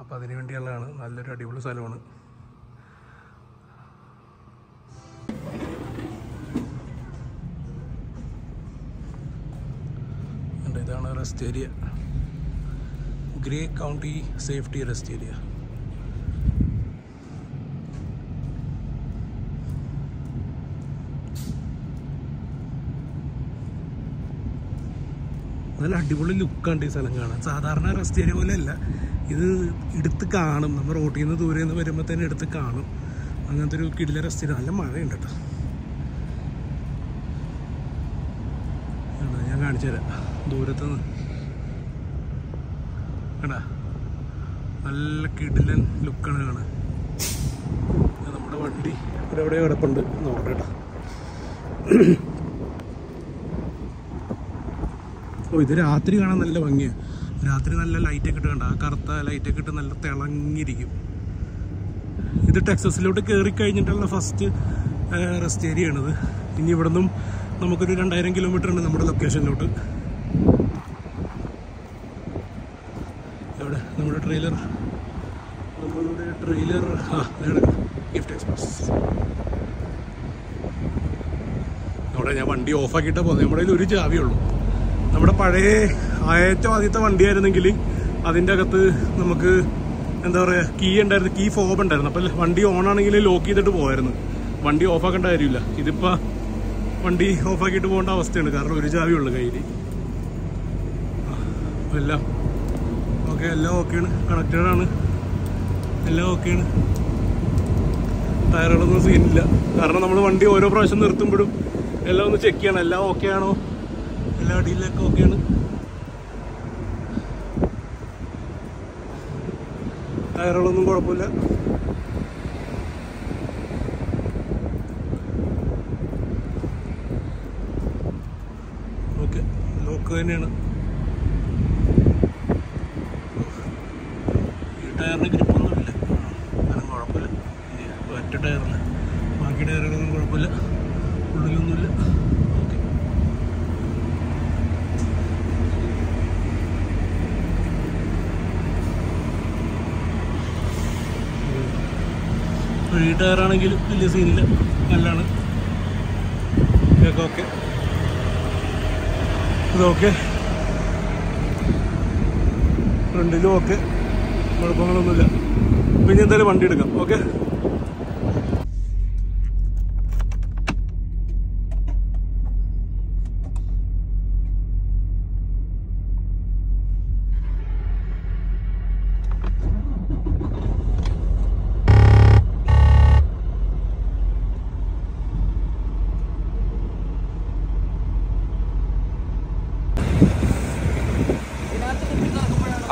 അപ്പോൾ അതിന് വേണ്ടിയുള്ളതാണ്. നല്ലൊരു അടിപൊളി സ്ഥലമാണ്. ഇതാണ് rest area, Grey County safety rest area. നല്ല അടിപൊളി ലുക്കാണ് ഈ സ്ഥലം കാണാൻ. സാധാരണ റെസ്റ്റ് ഏരിയ പോലെ അല്ല ഇത്. എടുത്ത് കാണും, നമ്മൾ റോട്ടിൽ നിന്ന് ദൂരെ നിന്ന് വരുമ്പോൾ തന്നെ എടുത്ത് കാണും. അങ്ങനത്തെ ഒരു കിടില റെസ്റ്റ് ഏരിയ. നല്ല മഴയുണ്ട് കേട്ടോ, ഞാൻ കാണിച്ചു തരാം ദൂരത്ത് നിന്ന്. കേട്ടാ നല്ല കിടിലൻ ലുക്കാണ് കാണാൻ. നമ്മുടെ വണ്ടി ഇവിടെവിടെയോ കിടപ്പുണ്ട്, നോക്കട്ടെ കേട്ടോ. ഓ, ഇത് രാത്രി കാണാൻ നല്ല ഭംഗിയാണ്. രാത്രി നല്ല ലൈറ്റൊക്കെ ഇട്ട് കണ്ട, ആ കറുത്ത ലൈറ്റൊക്കെ ഇട്ട് നല്ല തിളങ്ങിയിരിക്കും. ഇത് ടെക്സസിലോട്ട് കയറി കഴിഞ്ഞിട്ടുള്ള ഫസ്റ്റ് റെസ്റ്റ് ഏരിയയാണിത്. ഇനി ഇവിടെ നിന്നും നമുക്കൊരു രണ്ടായിരം കിലോമീറ്റർ ഉണ്ട് നമ്മുടെ ലൊക്കേഷനിലോട്ട്. എവിടെ നമ്മുടെ ട്രെയിലർ, നമ്മളുടെ ട്രെയിലർ ആ കിടക്കാം. ഗിഫ്റ്റ് എക്സ്പ്രസ് അവിടെ. ഞാൻ വണ്ടി ഓഫാക്കിയിട്ടാണ് പോകുന്നത്. നമ്മുടെ കയ്യിൽ ഒരു ചാവിയുള്ളൂ. നമ്മുടെ പഴയ ഏറ്റവും ആദ്യത്തെ വണ്ടിയായിരുന്നെങ്കിൽ അതിൻ്റെ അകത്ത് നമുക്ക് എന്താ പറയുക, കീ ഉണ്ടായിരുന്നു, കീ ഫോബ് ഉണ്ടായിരുന്നു. അപ്പോൾ വണ്ടി ഓണാണെങ്കിൽ ലോക്ക് ചെയ്തിട്ട് പോകായിരുന്നു, വണ്ടി ഓഫാക്കേണ്ട കാര്യമില്ല. ഇതിപ്പോൾ വണ്ടി ഓഫാക്കിയിട്ട് പോകേണ്ട അവസ്ഥയാണ്, കാരണം ഒരു ചാവി ഉള്ളു കയ്യിൽ. എല്ലാം ഓക്കെ, എല്ലാം ഓക്കെയാണ്, കണക്റ്റഡാണ്, എല്ലാം ഓക്കെയാണ്. ടയറുകളൊന്നും സീനില്ല, കാരണം നമ്മൾ വണ്ടി ഓരോ പ്രാവശ്യം നിർത്തുമ്പോഴും എല്ലാം ഒന്ന് ചെക്ക് ചെയ്യണം, എല്ലാം ഓക്കെ ആണോ, എല്ലാ ഡീലൊക്കെ ഓക്കെയാണ്. ടയറുകളൊന്നും കുഴപ്പമില്ല. ഓക്കെ, ലോക്ക് തന്നെയാണ്. ഈ ടയറിന് ഗ്രിപ്പൊന്നുമില്ല, കാരണം കുഴപ്പമില്ല. ഒറ്റ ടയറിന്, ബാക്കി ടയറുകളൊന്നും കുഴപ്പമില്ല, ഉള്ളിലൊന്നുമില്ല. ഈ ടയറാണെങ്കിലും വലിയ സീനില്ല, നല്ലതാണ്. ഇതൊക്കെ ഓക്കെ, ഇതൊക്കെ ഫ്രണ്ടിലും ഓക്കെ, കുഴപ്പങ്ങളൊന്നുമില്ല. പിന്നെ എന്തായാലും വണ്ടി എടുക്കാം. ഓക്കെ,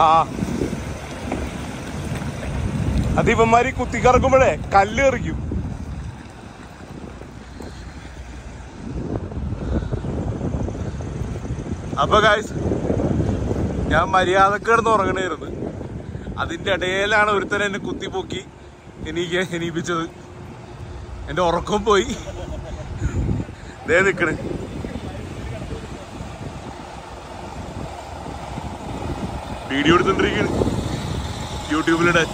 ആ അത് ഇവന്മാര് കുത്തിക്കറക്കുമ്പോഴേ കല്ല് എറിക്കും. അപ്പൊ ഗൈസ്, ഞാൻ മര്യാദക്കേടന്ന് ഉറങ്ങണായിരുന്നു. അതിന്റെ ഇടയിലാണ് ഒരുത്തനെ എന്നെ കുത്തിപ്പൊക്കി എനിക്ക് എണീപ്പിച്ചത്. എന്റെ ഉറക്കം പോയി. ദേ നിക്കണേ, വീഡിയോ എടുത്തോണ്ടിരിക്കുകയാണ്, യൂട്യൂബിലിടാൻ.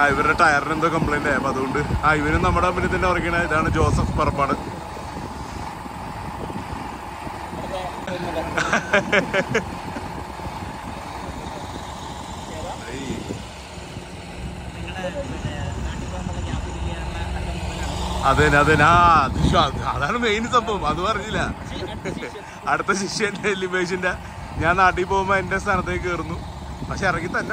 I will retire and the complaint about the I will not have been organized and Joseph Parapana. Adena, Adena, the shot. I don't mean something. Aduarilla at the station elevation. Yana Dipo and the Santa Gurnu. I shall get them.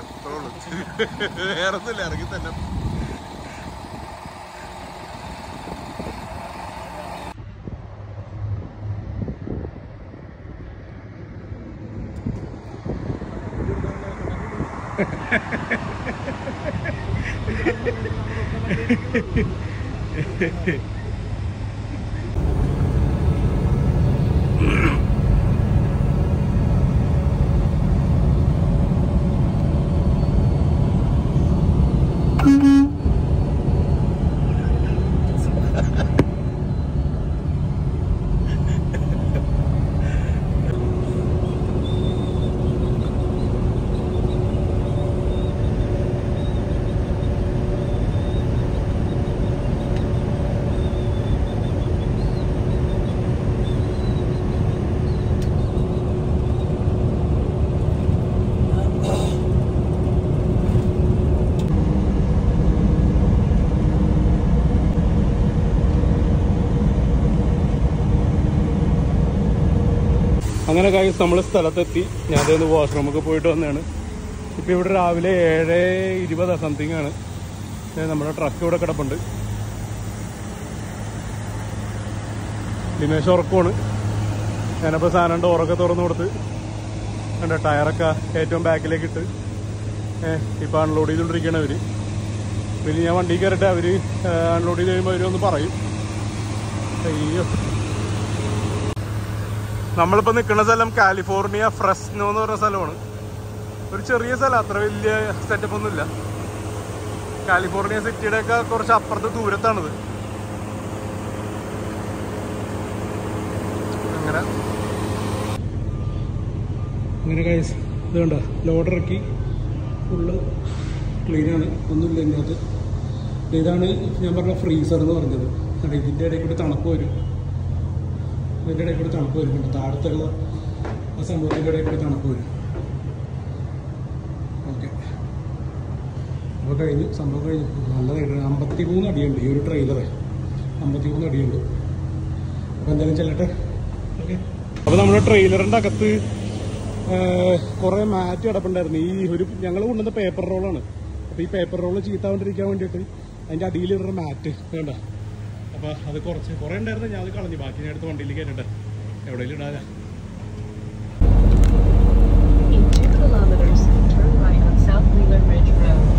Guys, some of the Salatati, Nathan the washroom, Poiton, if you would travel a river or something, then I'm going to truck you to cut up on it. Dinesh or Kone, and a Passan and Orakator North, and a Tyraka, eight on back legged, if unloaded to drink and every. Will you have one digger at every unloaded on the parade? We are in California, Fresno. We are in California City. We are We did a good time for the article. Assembly did a good time for it. Okay. Some of the Ambatibuna deal, you trailer. Ambatibuna deal. When there is a letter, okay. I'm a trailer and I got to Korema at up under me, young alone on the paper roll on it. The paper roll is eight hundred and a dealer mat. The courts in Korean, and the other car in the back, and the one delegated every little other. In two kilometers, turn right on South Wheeler Ridge Road.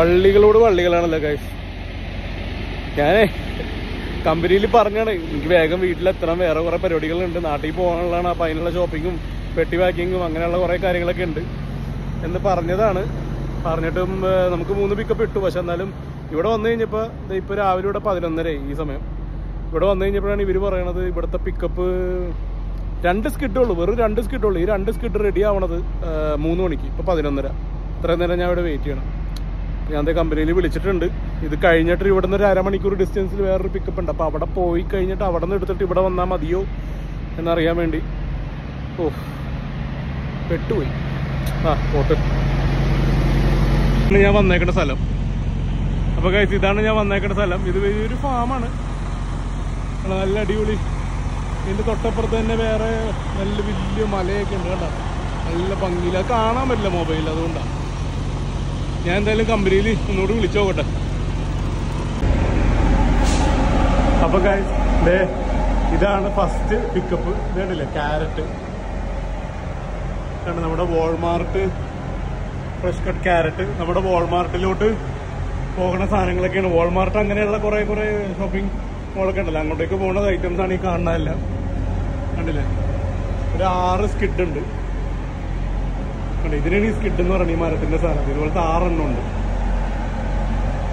Legal over legal guys. Can I come really partner? Wagon, we let them over a periodical and an artipo and a final shopping, petty wagging, Mangala or a carrying like end. And the Parnadana Parnatum Namkumu pick up it to Vashanalum. You don't name Japa, they put out a pattern on the day, Isame. But on the Japani, we were another, but the pick up Danduskit over, Danduskit over, Danduskit ready out of the Moononiki, Papadinandra. Tranana wait here. The company village trend. The Kaina tree would under Aramanikur distance where pick up and a papa, poi, Kaina, what under thirty but on Namadio and Ariamendi. Oh, Petui. Ah, water. Nayavan Naked Salam. Abagai Sidana Nakan Salam is a very farm. നല്ല അടിപൊളി. ഇതിൻ്റെ തൊട്ടപ്പുറത്ത് തന്നെ വേറെ നല്ല വലിയ മലയൊക്കെ ഉണ്ട് കേട്ടോ, നല്ല ഭംഗിയില്ല, കാണാൻ പറ്റില്ല മൊബൈലിൽ, അതുകൊണ്ടാണ്. ഞാൻ എന്തായാലും കമ്പനിയിൽ ഒന്നുകൂടി വിളിച്ചു നോക്കട്ടെ. അപ്പോൾ ഗൈസ് ദേ ഇതാണ് ഫസ്റ്റ് പിക്കപ്പ്. ഇതേണ്ടില്ലേ ക്യാരറ്റ് കണ്ട, നമ്മുടെ വാൾമാർട്ട് ഫ്രഷ് കട്ട് ക്യാരറ്റ്. നമ്മുടെ വാൾമാർട്ടിലോട്ട് പോകുന്ന സാധനങ്ങളൊക്കെയാണ്. വാൾമാർട്ട് അങ്ങനെയുള്ള കുറേ കുറേ ഷോപ്പിംഗ് മോളൊക്കെ ഉണ്ടല്ലോ, അങ്ങോട്ടേക്ക് പോകുന്ന ഐറ്റംസാണ് ഈ കാണുന്നതെല്ലാം. കണ്ടില്ലേ ഒരു ആറ് സ്കിഡ് ഉണ്ട്. കണ്ടേ ഇതിനാണ് ഈ സ്കിഡ് എന്ന് പറയുന്നത്, ഈ മരത്തിൻ്റെ സാധനത്തിൽ ഇതുപോലത്തെ ആറെണ്ണം ഉണ്ട്.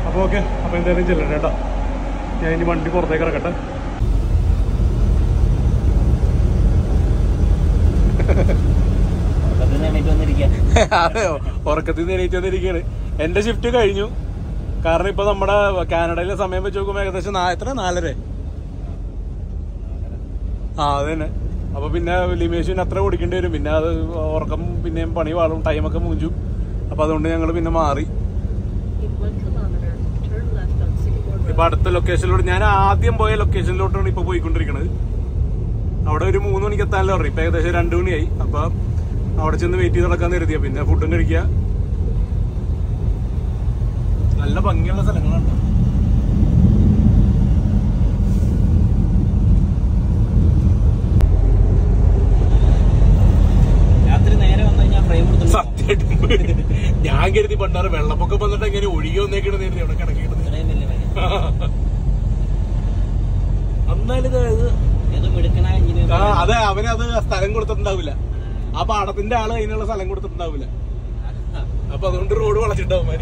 അപ്പോൾ ഓക്കെ, അപ്പോൾ എന്തായാലും ചെല്ലട്ടെ കേട്ടോ. ഞാൻ ഇനി വണ്ടി പുറത്തേക്ക് ഇറക്കട്ടെ. അതെയോ, ഉറക്കത്തിൽ നിന്ന് എണീറ്റ് വന്നിരിക്കുകയാണ്. എൻ്റെ ഷിഫ്റ്റ് കഴിഞ്ഞു, കാരണം ഇപ്പൊ നമ്മുടെ കാനഡയിലെ സമയം വെച്ച് നോക്കുമ്പോൾ ഏകദേശം എത്ര നാലര ആ അത് തന്നെ. അപ്പൊ പിന്നെ ലിമേഷൻ അത്ര കുടിക്കേണ്ടി വരും, പിന്നെ അത് ഉറക്കം, പിന്നെയും പണി വാളും, ടൈമൊക്കെ മൂഞ്ചു. അപ്പൊ അതുകൊണ്ട് ഞങ്ങൾ പിന്നെ മാറി. ഇപ്പൊ അടുത്ത ലൊക്കേഷനിലോട്ട്, ഞാൻ ആദ്യം പോയ ലൊക്കേഷനിലോട്ടാണ് ഇപ്പൊ പോയിക്കൊണ്ടിരിക്കുന്നത്. അവിടെ ഒരു മൂന്ന് മണിക്ക് എത്താനല്ലോ പറഞ്ഞു, ഇപ്പൊ ഏകദേശം രണ്ടു മണിയായി. അപ്പൊ അവിടെ ചെന്ന് വെയിറ്റ് ചെയ്ത് നടക്കാൻ കരുതിയ, പിന്നെ ഫുഡും കഴിക്കുക. നല്ല ഭംഗിയുള്ള സ്ഥലങ്ങളുണ്ട്. രാത്രി നേരെ വന്നു കഴിഞ്ഞാൽ ഫ്രെയിം കൊടുത്തു. സത്യമായിട്ടും ഞാൻ കരുതി പണ്ടാറ് വെള്ളപ്പൊക്കം വന്നിട്ട് എങ്ങനെ ഒഴുകി വന്നേക്കണ നേരത്തെ അവിടെ കിടക്കിട്ടത്. എന്നാലും അതെ അവനത് സ്ഥലം കൊടുത്തിട്ടുണ്ടാവില്ല, ആ പാടത്തിന്റെ ആള് അതിനുള്ള സ്ഥലം കൊടുത്തിട്ടുണ്ടാവില്ല. അപ്പൊ അതുകൊണ്ട് റോഡ് വളച്ചിട്ടുണ്ടാവും. അതായത്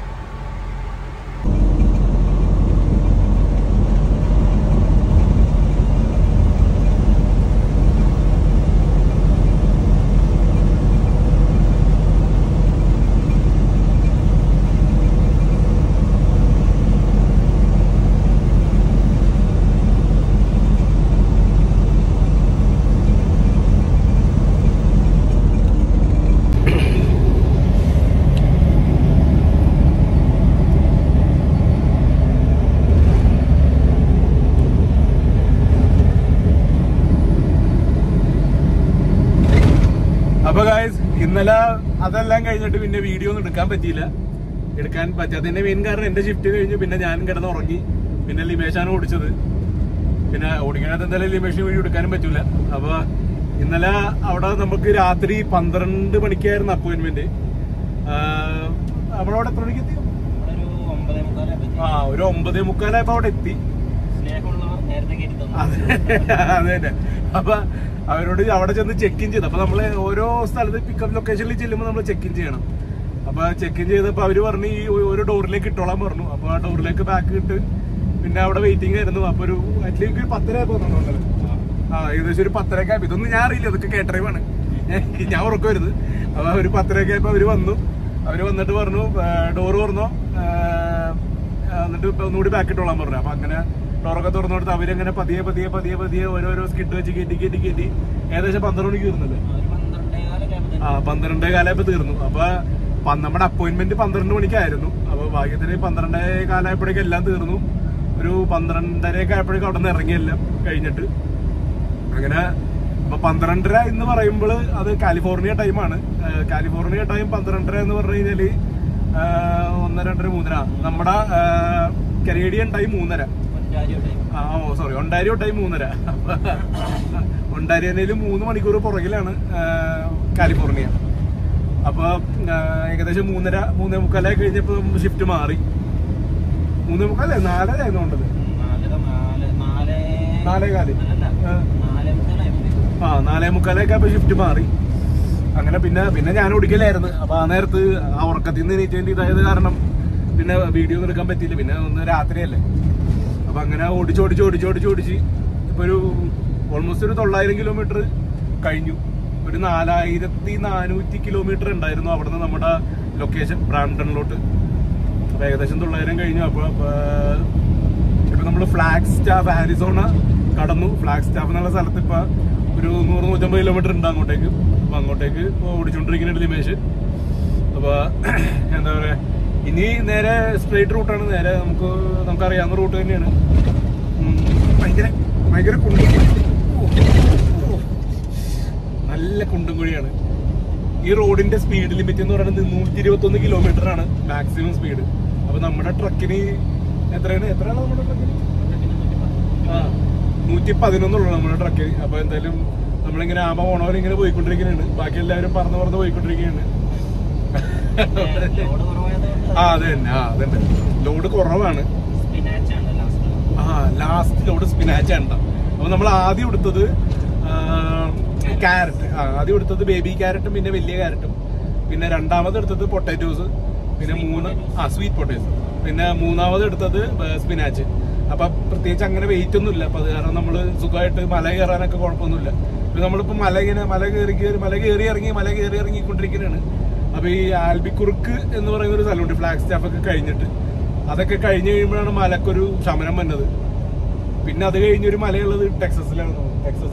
ഇന്നലെ അതെല്ലാം കഴിഞ്ഞിട്ട് പിന്നെ വീഡിയോ ഒന്നും എടുക്കാൻ പറ്റിയില്ല. എടുക്കാൻ പറ്റാത്തതിന്റെ മെയിൻ കാരണം എന്റെ ഷിഫ്റ്റ് കഴിഞ്ഞു, പിന്നെ ഞാൻ കിടന്ന് ഉറങ്ങി, പിന്നെ ലിമേഷാണ് ഓടിച്ചത്. പിന്നെ ഓടിക്കാനകത്ത് എന്തായാലും ലിമേഷിന് വീഡിയോ എടുക്കാനും പറ്റൂല. അപ്പൊ ഇന്നലെ അവിടെ നമുക്ക് രാത്രി പന്ത്രണ്ട് മണിക്കായിരുന്നു അപ്പോയിന്റ്മെന്റ്. അവിടെ എത്ര മണിക്ക് എത്തി? ആ ഒരു ഒമ്പതേ മുക്കാലായപ്പോ അവിടെ എത്തി. അതെ തന്നെ. അപ്പൊ അവരോട് അവിടെ ചെന്ന് ചെക്ക് ഇൻ ചെയ്ത്, അപ്പൊ നമ്മള് ഓരോ സ്ഥലത്ത് പിക്കപ്പ് ലൊക്കേഷനിൽ ചെല്ലുമ്പോൾ നമ്മൾ ചെക്ക് ഇൻ ചെയ്യണം. അപ്പൊ ചെക്ക് ഇൻ ചെയ്തപ്പോൾ അവര് പറഞ്ഞു ഈ ഒരു ഡോറിലേക്ക് ഇട്ടോളാൻ പറഞ്ഞു. അപ്പൊ ആ ഡോറിലേക്ക് ബാക്ക് ഇട്ട് പിന്നെ അവിടെ വെയിറ്റിംഗ് ആയിരുന്നു. അപ്പൊ ഒരു അറ്റ്ലീസ്റ്റ് ഒരു പത്തരയൊക്കെ വന്നിട്ടുണ്ടല്ലോ. ആ ഏകദേശം ഒരു പത്തരയൊക്കെ ആയപ്പോൾ, ഇതൊന്നും ഞാൻ അറിയില്ല, ഇതൊക്കെ കേട്ടറിവാണ്, ഞാൻ ഉറക്കരുത്. അപ്പൊ ഒരു പത്തരയൊക്കെ ആയപ്പോൾ അവര് വന്നു. അവര് വന്നിട്ട് പറഞ്ഞു ഡോറ് തുറന്നോ, എന്നിട്ട് ഒന്നുകൂടി ബാക്ക് ഇട്ടോളാൻ പറഞ്ഞു. അപ്പൊ അങ്ങനെ ഡോറൊക്കെ തുറന്നു കൊടുത്ത് അവരങ്ങനെ പതിയെ പതിയെ പതിയെ പതിയെ ഓരോരോ സ്കിഡ് വെച്ച് കയറ്റി കയറ്റി കയറ്റി ഏകദേശം പന്ത്രണ്ട് മണിക്ക് തീർന്നില്ലേ? ആ പന്ത്രണ്ടേ കാലായപ്പോൾ തീർന്നു. അപ്പൊ നമ്മുടെ അപ്പോയിന്റ്മെന്റ് പന്ത്രണ്ട് മണിക്കായിരുന്നു. അപ്പൊ ഭാഗ്യത്തിന് പന്ത്രണ്ടേ കാലായപ്പോഴേക്കും എല്ലാം തീർന്നു. ഒരു പന്ത്രണ്ടരയൊക്കെ ആയപ്പോഴേക്കും അവിടെ നിന്ന് ഇറങ്ങിയെല്ലാം കഴിഞ്ഞിട്ട്. അങ്ങനെ അപ്പൊ പന്ത്രണ്ടര എന്ന് പറയുമ്പോൾ അത് കാലിഫോർണിയ ടൈമാണ്. കാലിഫോർണിയ ടൈം പന്ത്രണ്ടര എന്ന് പറഞ്ഞു കഴിഞ്ഞാല് one two three Canadian time three. Oh, sorry, Ontario time three. Ontario is three California. So, three shift to Mari. three I was able to get a lot of people who are video. I was able to get a lot of people who are doing almost one thousand kilometers. I was able to get a lot of people who are doing a Mango take it, or did you drink it? In the straight route and there, Namkarian route in my grip. I like Kundagurian. He rode in the speed limit in the kilometer maximum speed. I was a truck in the I'm going to go to the way. I'm going to go to the way. I'm going to go to the last load of spinach. I'm going to go to the carrot. I'm going to go to the baby carrot. I'm going to go to the potatoes. Sweet potatoes. I'm going to go to the spinach. I'm going to go to the spinach. We are going to Malaga, Malaga, Malaga, Malaga, Malaga, Malaga, Malaga. I'll be cooked in the regular salute flags. That's a kind of Malakuru, Shaman, another. We know the way in Malay, Texas, Texas.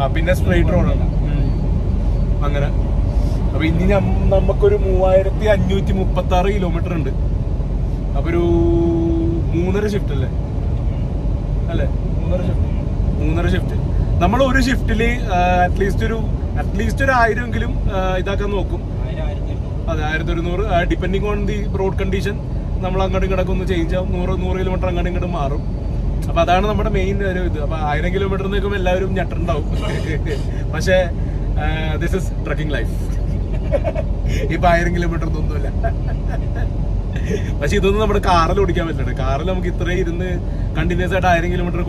I've been a straight road. I've been a Namakuru, I have Mooner shift le, alle mooner shift, mooner shift. Nammalo oru shift le at least oru at least oru ayirangalum idakkan nokkum. Adu one thousand one hundred depending on the road condition, nammal angadum kadakku onnu change aavum one hundred one hundred kilometer angadum ingadum maarum. Appo adana nammada main oru idu. Appo one thousand kilometer nekkum ellarum ñattundavum. Pakshe this is trucking life. Ipo one thousand kilometer onnu illa. But you don't know about a car load. A car load is a continuous tiring kilometer. You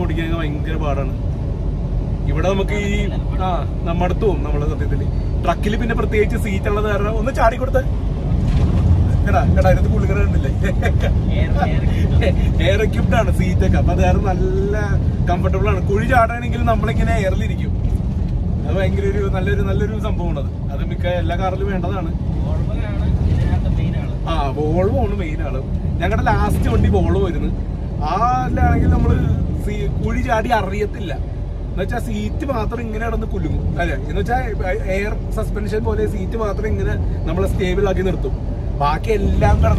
would have a number two, number two. Truck clip in a particular seat on the chariot. Air equipped on a seat, but they are comfortable and cool. Jarring in number like an early cube. I'm angry with a little some bone. Other Mikael Lagarlu and other. Ah, Volvo on me. I got a last twenty Volvo in it. Ah, see, Kudijadi Ariatilla. Let's just eat mathering in it on the Kulu. You know, air suspension police eat mathering in a number stable again or two. Baki Lampard,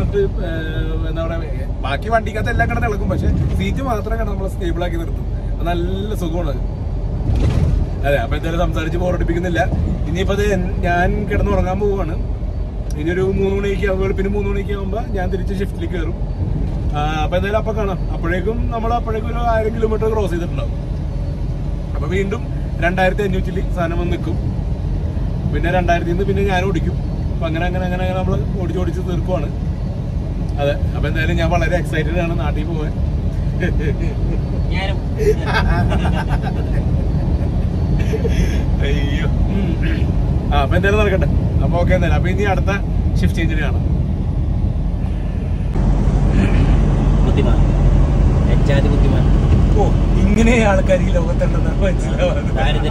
Baki Vantica, the Lacan, see to mathering a number stable again or two. And I'll so go on. But there is some surgery to begin the lap. In if then Yan Katanorangamu on. In the moon, I have a moon, I have a shift liquor. But the Lapacana, a paregum, Namala Paregular, I have a kilometer cross is it now. A windum, Randire, and usually Sanaman the Coop. Winner and Dire in the winning arrow to keep Panganangan or George is the corner. Abandon Yamal excited and an arty boy. Ah, but there are okay, then I've been here at the shift change. Oh, Ingene Alcarilla, what another point? There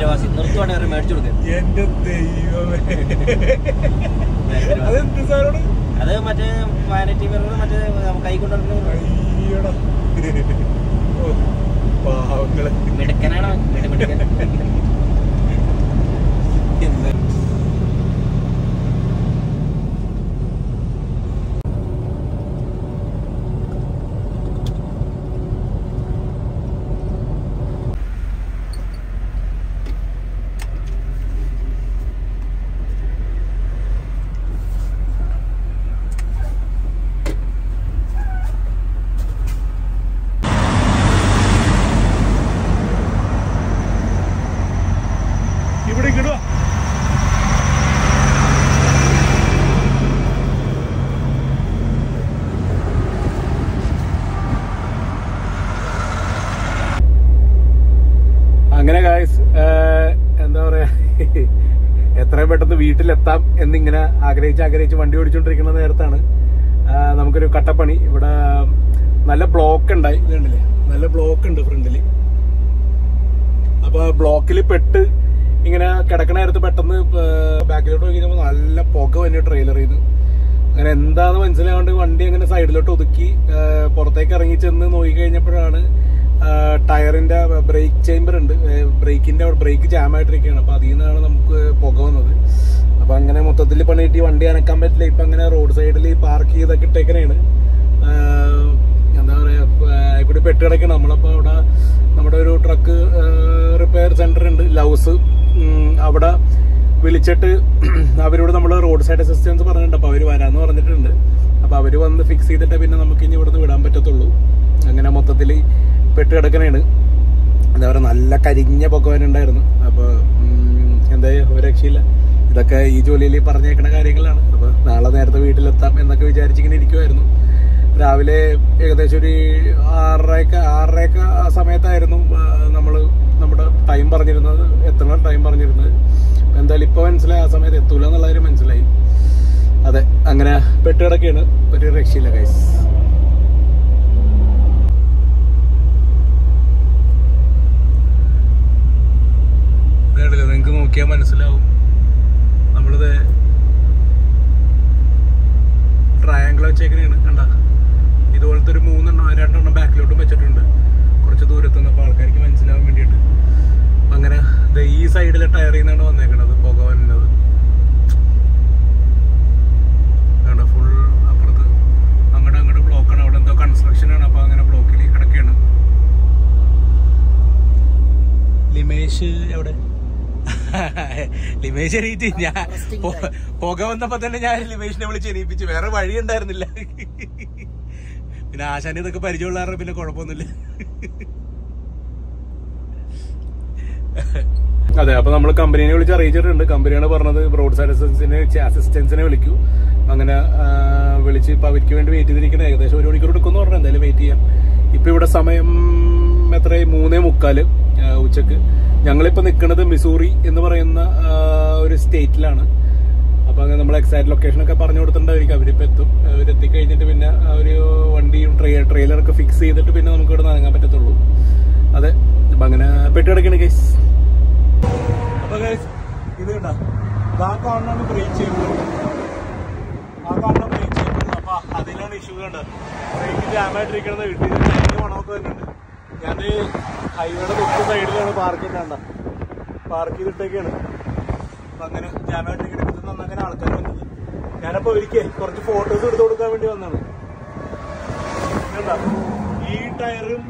was no one I remember. End of the year. വീട്ടിലെത്താം എന്നിങ്ങനെ ആഗ്രഹിച്ച് ആഗ്രഹിച്ച് വണ്ടി ഓടിച്ചുകൊണ്ടിരിക്കുന്ന നേരത്താണ് നമുക്കൊരു കട്ടപ്പണി. ഇവിടെ നല്ല block ഉണ്ടായി, ഇതുണ്ടല്ലേ, നല്ല ബ്ലോക്ക് ഉണ്ട് ഫ്രണ്ടിൽ. അപ്പൊ ബ്ലോക്കിൽ പെട്ട് ഇങ്ങനെ കിടക്കണ നേരത്ത് പെട്ടെന്ന് ബാക്കിലോട്ട് നോക്കി കഴിഞ്ഞപ്പോൾ നല്ല പുക വന്നു ട്രെയിലർ ചെയ്ത്. അങ്ങനെ എന്താന്ന് മനസ്സിലാവാണ്ട് വണ്ടി അങ്ങനെ സൈഡിലോട്ട് ഒതുക്കി പുറത്തേക്ക് ഇറങ്ങി ചെന്ന് നോക്കി കഴിഞ്ഞപ്പോഴാണ് ടയറിന്റെ ബ്രേക്ക് ചേമ്പർ ഉണ്ട്, ബ്രേക്കിന്റെ ബ്രേക്ക് ജാം ആയിട്ടിരിക്കുകയാണ്. അപ്പൊ അതിൽ നിന്നാണ് നമുക്ക് പുക വന്നത്. അപ്പൊ അങ്ങനെ മൊത്തത്തിൽ പണി കിട്ടി, വണ്ടി അനക്കാൻ പറ്റില്ല. ഇപ്പൊ അങ്ങനെ റോഡ് സൈഡിൽ പാർക്ക് ചെയ്തൊക്കെ ഇട്ടേക്കണേണ്, എന്താ പറയാ, കൂടി പെട്ട് കിടക്കണം. നമ്മളപ്പോ അവിടെ നമ്മുടെ ഒരു ട്രക്ക് റിപ്പയർ സെന്റർ ഉണ്ട് ലൗസ്, അവിടെ വിളിച്ചിട്ട് അവരോട് നമ്മൾ റോഡ് സൈഡ് അസിസ്റ്റൻസ് പറഞ്ഞിട്ടുണ്ട്. അപ്പൊ അവര് വരാന്ന് പറഞ്ഞിട്ടുണ്ട്. അപ്പൊ അവര് വന്ന് ഫിക്സ് ചെയ്തിട്ട് പിന്നെ നമുക്ക് ഇനി ഇവിടുന്ന് വിടാൻ പറ്റത്തുള്ളൂ. അങ്ങനെ മൊത്തത്തിൽ പെട്ട് കിടക്കണേണ്. എന്താ പറയുക, നല്ല കരിഞ്ഞ പൊക്കവനുണ്ടായിരുന്നു. അപ്പൊ എന്താ ഒരു രക്ഷയില്ല. ഇതൊക്കെ ഈ ജോലിയിൽ പറഞ്ഞേക്കണ കാര്യങ്ങളാണ്. അപ്പൊ നാളെ നേരത്തെ വീട്ടിലെത്താം എന്നൊക്കെ വിചാരിച്ചിങ്ങനെ ഇരിക്കുമായിരുന്നു. രാവിലെ ഏകദേശം ഒരു ആറരയൊക്കെ ആറരയൊക്കെ ആ സമയത്തായിരുന്നു നമ്മള് നമ്മുടെ ടൈം പറഞ്ഞിരുന്നത്, എത്തണം ടൈം പറഞ്ഞിരുന്നത്. എന്തായാലും ഇപ്പൊ മനസ്സിലായി ആ സമയത്ത് എത്തൂല എന്നുള്ള കാര്യം മനസ്സിലായി. അതെ, അങ്ങനെ പെട്ട് കിടക്കുകയാണ്, ഒരു രക്ഷയില്ല ഗൈസ്. നിങ്ങക്ക് നോക്കിയാൽ മനസ്സിലാവും, നമ്മളിത് ട്രയാങ്കിൾ വെച്ചേക്കനെയാണ് കണ്ട. ഇതുപോലത്തെ ഒരു മൂന്നെണ്ണം രണ്ടെണ്ണം ബാക്കിലോട്ടും വെച്ചിട്ടുണ്ട് കുറച്ച് ദൂരത്ത് നിന്ന്, അപ്പോൾ ആൾക്കാർക്ക് മനസ്സിലാവാൻ വേണ്ടിയിട്ട്. അപ്പം അങ്ങനെ ഈ സൈഡിലെ ടയറിൽ നിന്നാണ് വന്നേക്കണത് പുക വരുന്നത്. അവിടെ ഫുൾ അപ്പുറത്ത് അങ്ങോട്ട് അങ്ങോട്ട് ബ്ലോക്കാണ്, അവിടെ എന്തോ കൺസ്ട്രക്ഷനാണ്. അപ്പോൾ അങ്ങനെ ബ്ലോക്കിൽ കിടക്കുകയാണ്. ലിമേഷ് എവിടെ? ലിമേഷ് എണീറ്റ്. ഞാൻ പുക വന്നപ്പോ തന്നെ ഞാൻ ലിമേഷിനെ വിളിച്ച് എണീപ്പിച്ച്, വേറെ വഴി ഉണ്ടായിരുന്നില്ല. പിന്നെ ആശാന ഇതൊക്കെ പരിചയമുള്ള പിന്നെ കുഴപ്പമൊന്നുമില്ല. അതെ, അപ്പൊ നമ്മള് കമ്പനീനെ വിളിച്ച് അറിയിച്ചിട്ടുണ്ട്. കമ്പനിയാണ് പറഞ്ഞത് റോഡ് സൈഡ് അസിസ്റ്റൻസിനെ അസിസ്റ്റൻസിനെ വിളിക്കൂ. അങ്ങനെ വിളിച്ച് ഇപ്പൊ അവർക്ക് വേണ്ടി വെയിറ്റ് ചെയ്തിരിക്കണേ. ഏകദേശം ഒരു മണിക്കൂർ എടുക്കുമെന്ന് പറഞ്ഞു. എന്തായാലും വെയിറ്റ് ചെയ്യാം. ഇപ്പൊ ഇവിടെ സമയം എത്രയായി? മൂന്നേ മുക്കാല് ഉച്ചക്ക്. ഞങ്ങളിപ്പോൾ നിൽക്കുന്നത് മിസൂറി എന്ന് പറയുന്ന ഒരു സ്റ്റേറ്റിലാണ്. അപ്പം അങ്ങനെ നമ്മൾ എക്സാക്ട് ലൊക്കേഷനൊക്കെ പറഞ്ഞു കൊടുത്തിട്ടുണ്ടായിരിക്കും. അവരിപ്പോൾ എത്തും. അവരെത്തിക്കഴിഞ്ഞിട്ട് പിന്നെ ഒരു വണ്ടിയും ട്രെയിലർ ട്രെയിലറൊക്കെ ഫിക്സ് ചെയ്തിട്ട് പിന്നെ നമുക്ക് ഇവിടെ നടക്കാൻ പറ്റത്തുള്ളൂ. അതെ, അപ്പം അങ്ങനെ പെട്ട് കിടക്കണ ഗൈസ്. അപ്പോൾ ഗൈസ് ഇത് കണ്ട, ആ കാണാണ് ബ്രേക്ക് ചെയ്യുന്നത്, ആ കാണാൻ ബ്രേക്ക് ചെയ്യുന്നത്. അപ്പം അതിലാണ് ഇഷ്യൂ. കണ്ട ബ്രേക്ക് ജാമായിട്ടിരിക്കണത് കിട്ടി, മണമൊക്കെ വരുന്നുണ്ട്. ഞാൻ ഹൈവേയുടെ തൊട്ട് സൈഡിലാണ് പാർക്ക് ചെയ്താണ്ട, പാർക്ക് ചെയ്തിട്ടൊക്കെയാണ്. അപ്പം അങ്ങനെ ജാമായിട്ടൊക്കെ എടുത്തിട്ട് അങ്ങനെ ആൾക്കാർ വന്നത്. ഞാനപ്പോൾ ഒരിക്കേ കുറച്ച് ഫോട്ടോസ് എടുത്തു കൊടുക്കാൻ വേണ്ടി വന്നതാണ്. വേണ്ട, ഈ ടയറും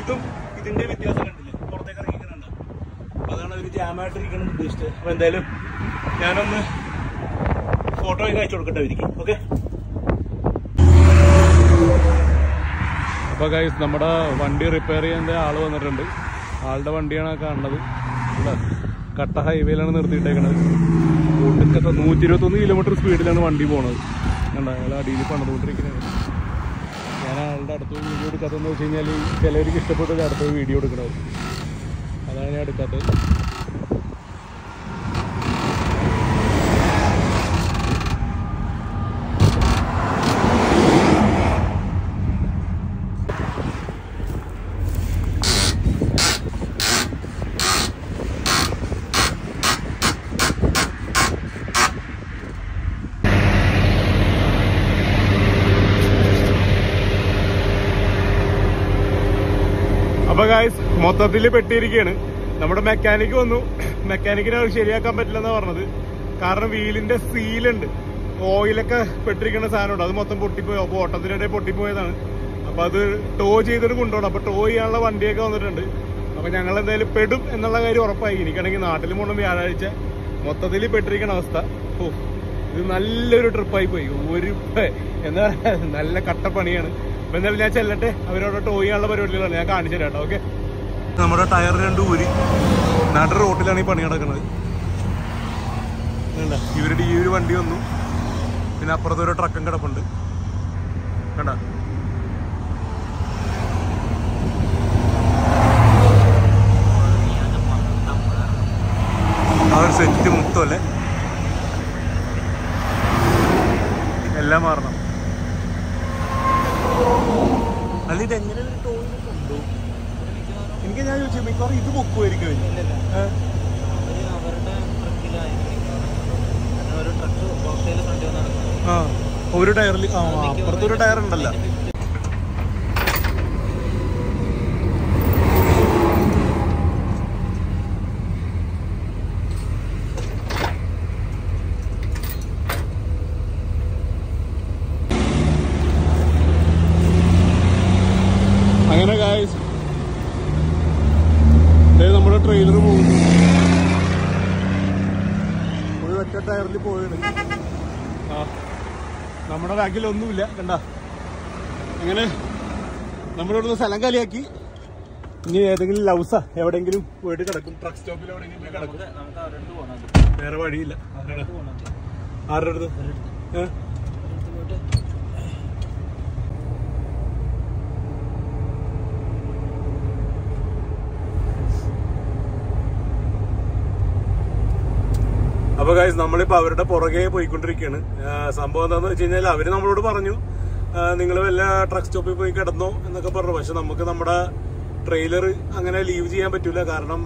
ഇതും ഇതിൻ്റെ വ്യത്യാസം കണ്ടില്ലേ, പുറത്തേക്ക് ഇറങ്ങിക്കണണ്ട. അപ്പം അതാണ് അവർ ജാമായിട്ടിരിക്കണമെന്ന് ഉദ്ദേശിച്ചത്. അപ്പം എന്തായാലും ഞാനൊന്ന് ഫോട്ടോ ഒക്കെ അയച്ചു കൊടുക്കട്ടെ അവർക്ക്. ഓക്കെ. അപ്പോൾ ഗൈസ് നമ്മുടെ വണ്ടി റിപ്പയർ ചെയ്യേണ്ട ആൾ വന്നിട്ടുണ്ട്. ആളുടെ വണ്ടിയാണ് കാണുന്നത്. കട്ട ഹൈവേയിലാണ് നിർത്തിയിട്ടേക്കണത്. കൂട്ടിക്കത്തെ നൂറ്റി ഇരുപത്തൊന്ന് കിലോമീറ്റർ സ്പീഡിലാണ് വണ്ടി പോണത്. കണ്ട, അയാൾ അടിയിൽ പണിതുകൊണ്ടിരിക്കുന്നത്. ഞാൻ ആളുടെ അടുത്ത് വീഡിയോ എടുക്കാത്തതെന്ന് വെച്ച് കഴിഞ്ഞാൽ ചിലവർക്ക് ഇഷ്ടപ്പെട്ടത് അടുത്ത വീഡിയോ എടുക്കണത്, അതാണ് ഞാൻ എടുക്കാത്തത്. അപ്പൊ ഗൈസ് മൊത്തത്തിൽ പെട്ടിരിക്കുകയാണ്. നമ്മുടെ മെക്കാനിക് വന്നു. മെക്കാനിക്കിനെ അവർ ശരിയാക്കാൻ പറ്റില്ലെന്നാണ് പറഞ്ഞത്. കാരണം വീലിന്റെ സീലുണ്ട്, ഓയിലൊക്കെ പെട്ടിരിക്കുന്ന സാധനമുണ്ട്, അത് മൊത്തം പൊട്ടിപ്പോയി. അപ്പോൾ ഓട്ടത്തിനിടെ പൊട്ടിപ്പോയതാണ്. അപ്പോൾ അത് ടോ ചെയ്തിട്ട് കൊണ്ടുപോകണം. അപ്പോൾ ടോ ചെയ്യാനുള്ള വണ്ടിയൊക്കെ വന്നിട്ടുണ്ട്. അപ്പോൾ ഞങ്ങൾ എന്തായാലും പെടും എന്നുള്ള കാര്യം ഉറപ്പായി. എനിക്കാണെങ്കിൽ നാട്ടിൽ പോകണം വ്യാഴാഴ്ച. മൊത്തത്തിൽ പെട്ടിരിക്കുന്ന അവസ്ഥ. ഓ, ഇത് നല്ലൊരു ട്രിപ്പായി പോയി. ഒരു എന്താ പറയുക, നല്ല കട്ടപ്പണിയാണ്. അപ്പം എന്തായാലും ഞാൻ ചെല്ലട്ടെ, അവരവിടെ ടോയ് ചെയ്യാനുള്ള പരിപാടികളാണ്. ഞാൻ കാണിച്ചു തരാം കേട്ടോ. ഓക്കെ. നമ്മുടെ ടയർ രണ്ട് ഊരി നാട്ടു റോട്ടിലാണ് ഈ പണി നടക്കുന്നത്. കണ്ട, ഇവരുടെ ഈ ഒരു വണ്ടി വന്നു. പിന്നെ അപ്പുറത്തൊരു ട്രക്കും കിടപ്പുണ്ട്. കണ്ട, ആ ഒരു സെറ്റ് മുത്തല്ലേ. എല്ലാം മാറണം. അല്ല ഇതെങ്ങനെ ടോയിന് കൊണ്ടു എനിക്ക് ഞാൻ ചോദിച്ചു മിക്കവാറും ഇത് പൊക്കുമായിരിക്കും. ആ ഒരു ടയറിൽ ആ അപ്പുറത്തൊരു ടയർ ഉണ്ടല്ലോ. അങ്ങനെ ഗായ്സ് നമ്മുടെ ട്രെയിലർ പോകുന്നു. ഒരു ഒറ്റ ടയറിൽ പോവുകയാണ്. ആ നമ്മുടെ ബാഗിലൊന്നുമില്ല കണ്ട. അങ്ങനെ നമ്മളിവിടുന്ന് സ്ഥലം കാലിയാക്കി. ഇനി ഏതെങ്കിലും ലൗസാ എവിടെയെങ്കിലും പോയിട്ട് കിടക്കും. ട്രക്ക് സ്റ്റോപ്പിൽ എവിടെയെങ്കിലും പോയി കിടക്കും. വേറെ വഴിയില്ല. ആരുടെ അടുത്ത് ഏഹ് അപ്പൊ ഗൈസ് നമ്മളിപ്പോ അവരുടെ പുറകെ പോയിക്കൊണ്ടിരിക്കുകയാണ്. സംഭവം എന്താന്ന് വെച്ച് കഴിഞ്ഞാൽ അവര് നമ്മളോട് പറഞ്ഞു നിങ്ങൾ വല്ല ട്രക്ക് സ്റ്റോപ്പിൽ പോയി കിടന്നോ എന്നൊക്കെ പറഞ്ഞു. പക്ഷെ നമുക്ക് നമ്മുടെ ട്രെയിലർ അങ്ങനെ ലീവ് ചെയ്യാൻ പറ്റൂല. കാരണം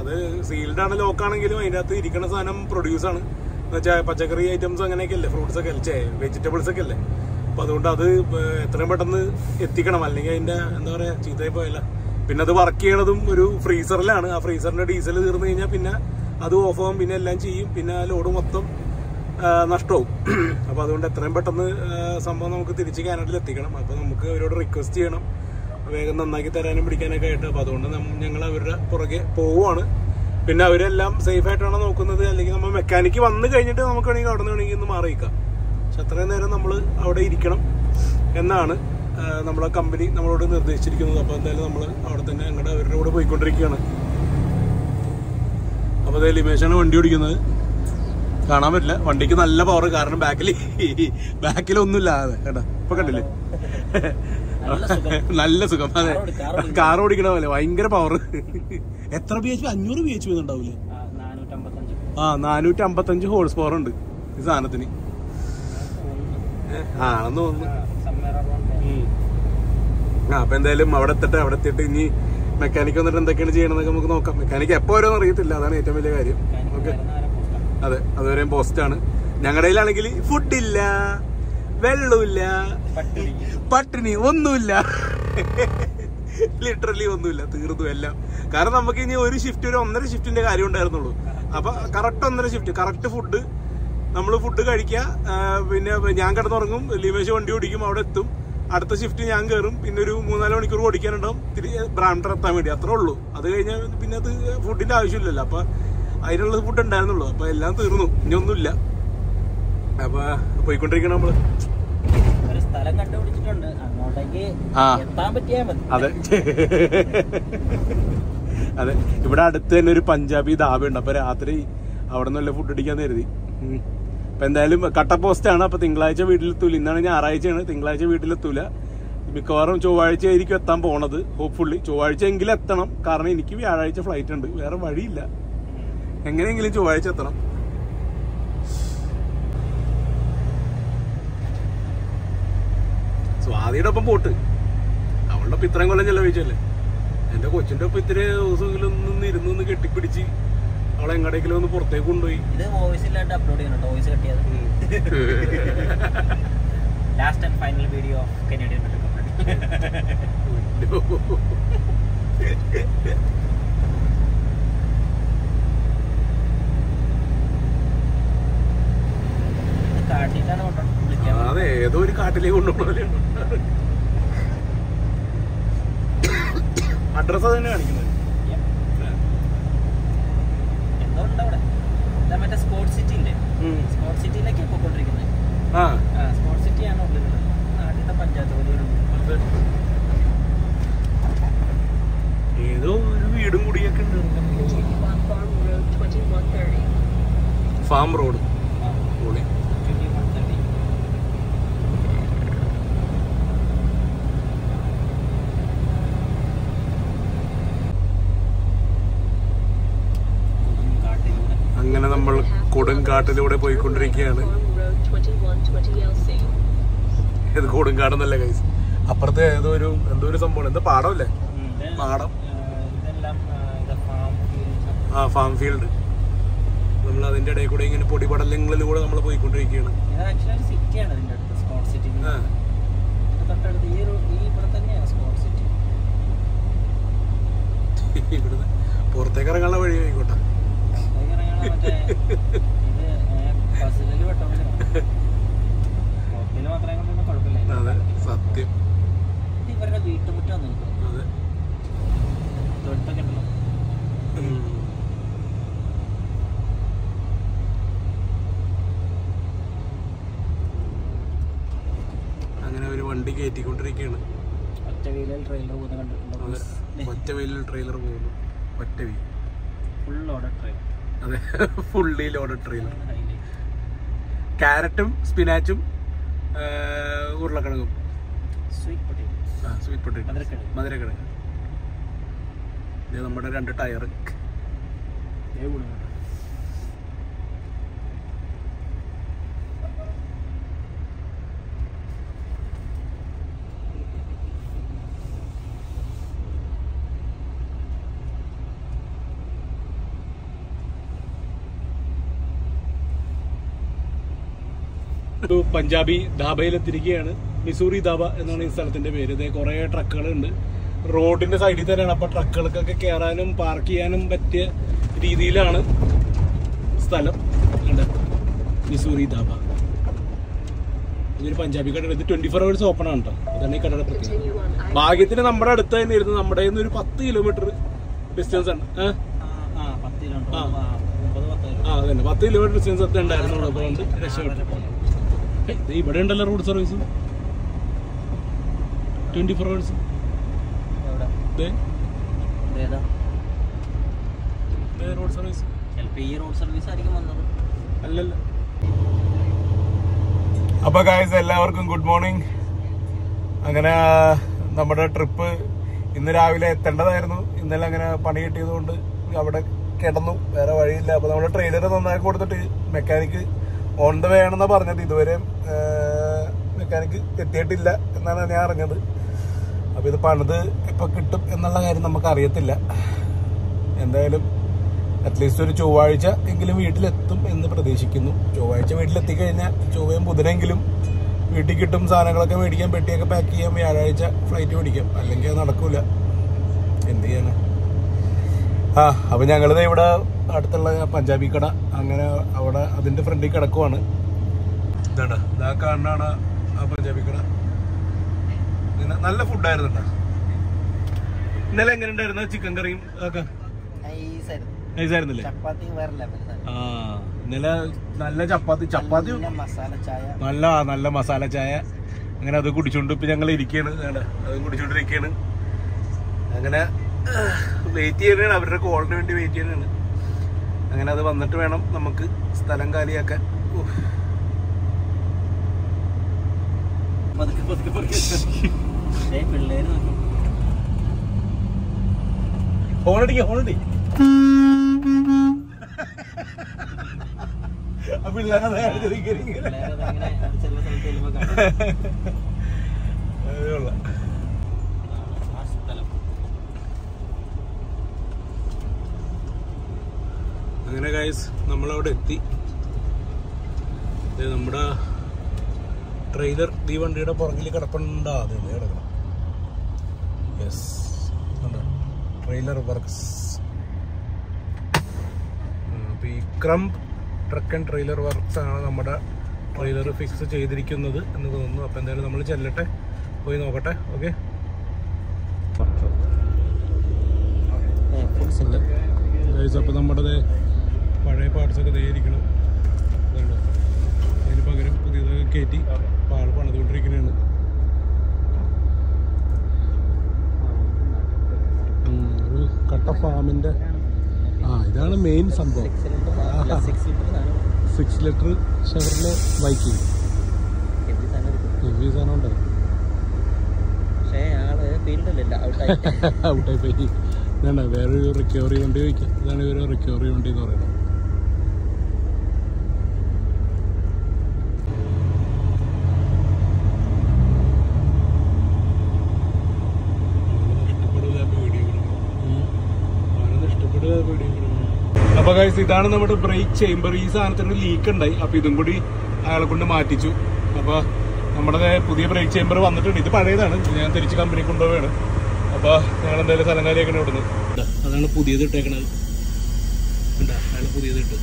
അത് സീൽഡ് ആണ്, ലോക്കാണെങ്കിലും അതിൻ്റെ അകത്ത് ഇരിക്കുന്ന സാധനം പ്രൊഡ്യൂസ് ആണ്. എന്ന് വെച്ചാൽ പച്ചക്കറി ഐറ്റംസ് അങ്ങനെയൊക്കെ അല്ലേ, ഫ്രൂട്ട്സ് ഒക്കെ അല്ലേ, വെജിറ്റബിൾസ് ഒക്കെ അല്ലേ. അപ്പൊ അതുകൊണ്ട് അത് എത്രയും പെട്ടെന്ന് എത്തിക്കണം, അല്ലെങ്കിൽ അതിന്റെ എന്താ പറയാ ചീത്തയായി പോയല്ല. പിന്നെ അത് വർക്ക് ചെയ്യണതും ഒരു ഫ്രീസറിലാണ്. ആ ഫ്രീസറിന്റെ ഡീസൽ തീർന്നു കഴിഞ്ഞാൽ പിന്നെ അത് ഓഫ് ആകും, പിന്നെ എല്ലാം ചെയ്യും, പിന്നെ ലോഡ് മൊത്തം നഷ്ടവും. അപ്പോൾ അതുകൊണ്ട് എത്രയും പെട്ടെന്ന് സംഭവം നമുക്ക് തിരിച്ച് കാനഡയിൽ എത്തിക്കണം. അപ്പോൾ നമുക്ക് അവരോട് റിക്വസ്റ്റ് ചെയ്യണം വേഗം നന്നാക്കി തരാനും പിടിക്കാനൊക്കെ ആയിട്ട്. അപ്പോൾ അതുകൊണ്ട് ഞങ്ങൾ അവരുടെ പുറകെ പോവുകയാണ്. പിന്നെ അവരെല്ലാം സേഫായിട്ടാണ് നോക്കുന്നത്. അല്ലെങ്കിൽ നമ്മൾ മെക്കാനിക്ക് വന്നു കഴിഞ്ഞിട്ട് നമുക്ക് വേണമെങ്കിൽ അവിടെ നിന്ന് വേണമെങ്കിൽ ഒന്ന് മാറിയിക്കാം. പക്ഷെ അത്രയും നേരം നമ്മൾ അവിടെ ഇരിക്കണം എന്നാണ് നമ്മുടെ കമ്പനി നമ്മളോട് നിർദ്ദേശിച്ചിരിക്കുന്നത്. അപ്പോൾ എന്തായാലും നമ്മൾ അവിടെ തന്നെ അങ്ങോട്ട് അവരുടെ കൂടെ പോയിക്കൊണ്ടിരിക്കുകയാണ്. അപ്പോൾ അതേ ലിമേഷാണ് വണ്ടി ഓടിക്കുന്നത്. കാണാൻ പറ്റില്ല വണ്ടിക്ക് നല്ല പവർ. കാരണം ബാക്കിൽ ബാക്കിലൊന്നുമില്ല അതെ കേട്ടോ. ഇപ്പൊ കണ്ടില്ലേ നല്ല സുഖം. അതെ കാർ ഓടിക്കണ പോലെ ഭയങ്കര പവർ. എത്ര ബി എച്ച്? അഞ്ഞൂറ് ബി എച്ച് ഉണ്ടാവൂലേ? ആ നാനൂറ്റി അമ്പത്തഞ്ച് ഹോഴ്സ് പവർ ഉണ്ട് ഈ സാധനത്തിന് ആണെന്ന് തോന്നുന്നു. ആ അപ്പൊ എന്തായാലും അവിടെ എത്തട്ടെ. അവിടെ എത്തിയിട്ട് ഇനി മെക്കാനിക്ക് വന്നിട്ട് എന്തൊക്കെയാണ് ചെയ്യണമെന്നൊക്കെ നമുക്ക് നോക്കാം. മെക്കാനിക്ക് എപ്പോൾ വരുമെന്ന് അറിയത്തില്ല, അതാണ് ഏറ്റവും വലിയ കാര്യം. ഓക്കെ അതെ അതുവരെയും പോസ്റ്റാണ്. ഞങ്ങളുടെ കയ്യിലാണെങ്കിൽ ഫുഡില്ല, വെള്ളമില്ല, പട്ടിണി, ഒന്നുമില്ല, ലിറ്ററലി ഒന്നുമില്ല, തീർന്നു എല്ലാം. കാരണം നമുക്ക് ഇനി ഒരു ഷിഫ്റ്റ്, ഒരു ഒന്നര ഷിഫ്റ്റിന്റെ കാര്യം ഉണ്ടായിരുന്നുള്ളൂ. അപ്പൊ കറക്റ്റ് ഒന്നര ഷിഫ്റ്റ്, കറക്റ്റ് ഫുഡ്, നമ്മൾ ഫുഡ് കഴിക്കുക, പിന്നെ ഞാൻ കിടന്നുറങ്ങും, ലിമേഷ് വണ്ടി ഓടിക്കും, അവിടെ എത്തും, അടുത്ത ഷിഫ്റ്റ് ഞാൻ കയറും, പിന്നെ ഒരു മൂന്നാല് മണിക്കൂർ ഓടിക്കാനുണ്ടാവും തിരി ബ്രാൻഡർ എത്താൻ വേണ്ടി, അത്രേ ഉള്ളൂ. അത് കഴിഞ്ഞാൽ പിന്നെ അത് ഫുഡിന്റെ ആവശ്യമില്ലല്ലോ. അപ്പൊ അതിനുള്ള ഫുഡ് ഉണ്ടായിരുന്നുള്ളൂ. അപ്പൊ എല്ലാം തീർന്നു, ഇനി ഒന്നുമില്ല. അപ്പൊ പോയിക്കൊണ്ടിരിക്കണം നമ്മള്. അതെ അതെ ഇവിടെ അടുത്ത് തന്നെ ഒരു പഞ്ചാബി ധാബ ഉണ്ട്. അപ്പൊ രാത്രി അവിടെ നിന്നല്ല ഫുഡ് അടിക്കാൻ കരുതി. അപ്പം എന്തായാലും കട്ട പോസ്റ്റാണ്. അപ്പോൾ തിങ്കളാഴ്ച വീട്ടിലെത്തൂല. ഇന്നാണ് ഞായറാഴ്ചയാണ്, തിങ്കളാഴ്ച വീട്ടിലെത്തൂല. മിക്കവാറും ചൊവ്വാഴ്ച ആയിരിക്കും എത്താൻ പോണത്. ഹോപ്പ്ഫുള്ളി ചൊവ്വാഴ്ച എങ്കിലും എത്തണം. കാരണം എനിക്ക് വ്യാഴാഴ്ച ഫ്ലൈറ്റ് ഉണ്ട്, വേറെ വഴിയില്ല. എങ്ങനെയെങ്കിലും ചൊവ്വാഴ്ച എത്തണം. സ്വാതിയുടെ ഒപ്പം പോട്ട്. അവളുടെ ഒപ്പം ഇത്രയും കൊല്ലം ചെലവഴിച്ചല്ലേ. എൻ്റെ കൊച്ചിൻ്റെ ഒപ്പം ഇത്തിരി ദിവസമെങ്കിലും ഒന്ന് ഇരുന്ന് ഒന്ന് കെട്ടിപ്പിടിച്ച് അവളെ എങ്ങടെങ്കിലും ഒന്ന് പുറത്തേക്ക് കൊണ്ടുപോയി. ഇത് വോയിസ് ഇല്ലാണ്ട് അപ്ലോഡ് ചെയ്യണം. വോയിസ് കട്ടിയാ last and final video of Canadian Mallu couple. കാട്ടിലാണ് കൊണ്ടുപോകുന്നത്. അതെ ഏതോ ഒരു കാട്ടിലേക്ക് കൊണ്ടുപോകണം. അഡ്രസ് തന്നെ കാണിക്കുന്നത്. ഏതോ ഒരു വീടും കൂടിയൊക്കെ ഉണ്ട്. ഫാം റോഡ് കൊടുങ്കാട്ടിലൂടെ പോയിക്കൊണ്ടിരിക്കുകയാണ്. thirty-one twenty L C. This golden garden is guys. Apart there, do you do you some the part of it? Part of. The farm field. Ah, farm field. We are in the day. We are in the potty bottle. We are going to go. Actually, city is the Scott City. Ah. After the year, we are going to Scott City. Here, poor thing. Are going to go. I fully loaded trailer. Carrot, spinach, uh, sweet potatoes. Ah, sweet potatoes. Madhura kadanga. They are made under tire. They would. Punjabi, Dabail Tirigana, Missouri Daba, and on his Southern Debate, they correct truck current road in the side and upper truck, Karanum, Parkianum, but Ridilana Stallup and Missouri Daba. Punjabi cut with twenty four hours open under the neck under the Bagat in a number at ten years, the number in the Patti distance and Patti Limit distance at ten dollars. Hey, the Badendala road service twenty four hours. They the road service. L P E road service. Abba guys, good morning. I'm gonna number trip in the Ravila Tenda in the Langana Paniti on the Catano, where a trader on that go to the mechanic. On the way, I the bar. This way, mechanic is dead. I am not there. I am not there. I am not there. I am not at least I am not there. I am not there. I am not there. I am not Punjabi Kada, I'm gonna order a different ticket a corner. Dada, Daka, Nana, Punjabi Kada. Nala food diet. Nelangan chicken curry. I said, I said, Chapati were level. Ah, Nella Chapati Chapati, Masala Chaya, Nala, Nala Masala Chaya. I'm gonna have a good chundu Piangali cannon and a good children cannon. I'm gonna wait here and I will record twenty eight here. Another one that ran up Namaka, Stalangaliaka. Already, already. I will never get it. Guys, we are going to the trailer. We are going to the yes, trailer works. We crump truck and trailer works. We are trailer fix. We are going to the trailer. Okay? Guys, we parts of the area. Katie, part of the trick in cut a farm in there. Ah, there are main some six letter Chevrolet Viking. If we are not out, I pay. Then I very recovery on the weekend. Then we are recovery on the അപ്പോൾ guys ഇതാണ് നമ്മുടെ break chamber. ഈ സാധനത്തിന് leak ഉണ്ടായി, അപ്പോൾ ഇതും കൂടി അയാളെ കൊണ്ട് മാറ്റിച്ചു. അപ്പോൾ നമ്മുടെ പുതിയ ബ്രേക്ക് ചേംബർ വന്നിട്ടുണ്ട്. ഇത് പഴയതാണ്, ഞാൻ തിരിച്ച് കമ്പനി കൊണ്ടുപോവുകയാണ്. അപ്പോൾ ഞങ്ങൾ എന്തായാലും സ്ഥലം കാലിയൊക്കെ ഇവിടുന്ന്. അതാണ് പുതിയത് ഇട്ടേക്കണത്, ഉണ്ടാ അയാൾ പുതിയത് ഇട്ടു.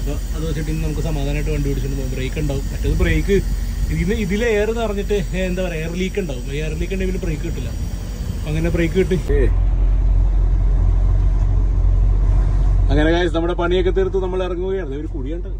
അപ്പോൾ അത് വെച്ചിട്ട് ഇന്ന് നമുക്ക് സമാധാനമായിട്ട് വണ്ടി ഓടിച്ചിട്ട് പോകും. ബ്രേക്ക് ഉണ്ടാവും, മറ്റേത് ബ്രേക്ക് ഇതിന് ഇതിൽ എയർ നിറഞ്ഞിട്ട് എന്താ പറയുക, എയർ ലീക്ക് ഉണ്ടാവും. എയർ ലീക്ക് ഉണ്ടെങ്കിൽ പിന്നെ ബ്രേക്ക് കിട്ടില്ല. അങ്ങനെ ബ്രേക്ക് കിട്ടി. അങ്ങനെ ഗൈസ് നമ്മുടെ പണിയൊക്കെ തീർത്ത് നമ്മൾ ഇറങ്ങുകയാണ്. ഒരു കുടിയുണ്ട്.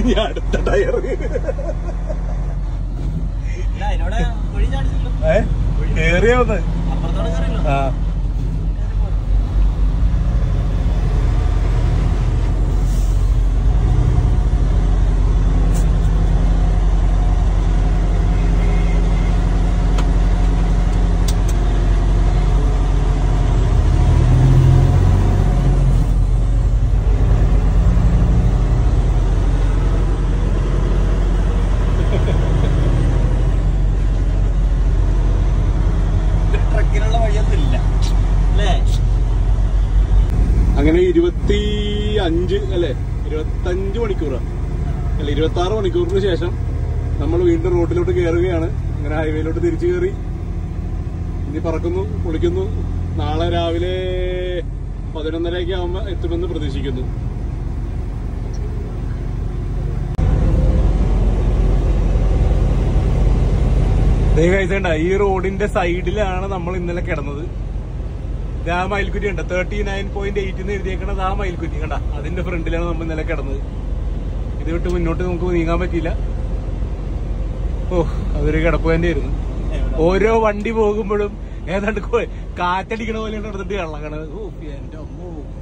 ഇനി അടുത്ത ടയർ കേറിയ ഒന്ന്. ആ അങ്ങനെ ഇരുപത്തി അഞ്ച് അല്ലെ ഇരുപത്തഞ്ച് മണിക്കൂറാണ് അല്ല ഇരുപത്തി ആറ് മണിക്കൂറിന് ശേഷം നമ്മൾ വീണ്ടും റോഡിലോട്ട് കയറുകയാണ്. അങ്ങനെ ഹൈവേയിലോട്ട് തിരിച്ചു കയറി ഇനി പറക്കുന്നു, പൊളിക്കുന്നു. നാളെ രാവിലെ പതിനൊന്നരയൊക്കെ ആവുമ്പോ എത്തുമെന്ന് പ്രതീക്ഷിക്കുന്നു. ദയവായിട്ടേണ്ട ഈ റോഡിന്റെ സൈഡിലാണ് നമ്മൾ ഇന്നലെ കിടന്നത്. ഇത് ആ മയിൽക്കുറ്റി കണ്ട, തേർട്ടി നയൻ പോയിന്റ് എയ്റ്റിന്ന് എഴുതിയേക്കണത് ആ മയിൽക്കുറ്റി കണ്ട, അതിന്റെ ഫ്രണ്ടിലാണ് നമ്മൾ ഇന്നലെ കിടന്നത്. ഇത് വിട്ട് മുന്നോട്ട് നമുക്ക് നീങ്ങാൻ പറ്റിയില്ല. ഓ അതൊരു കിടപ്പ് തന്നെയായിരുന്നു. ഓരോ വണ്ടി പോകുമ്പോഴും ഏതാണ്ട് കാറ്റടിക്കണ പോലെയാണ് നടന്നിട്ട് കള്ളക്കണത്. ഓ എന്റെ അമ്മ.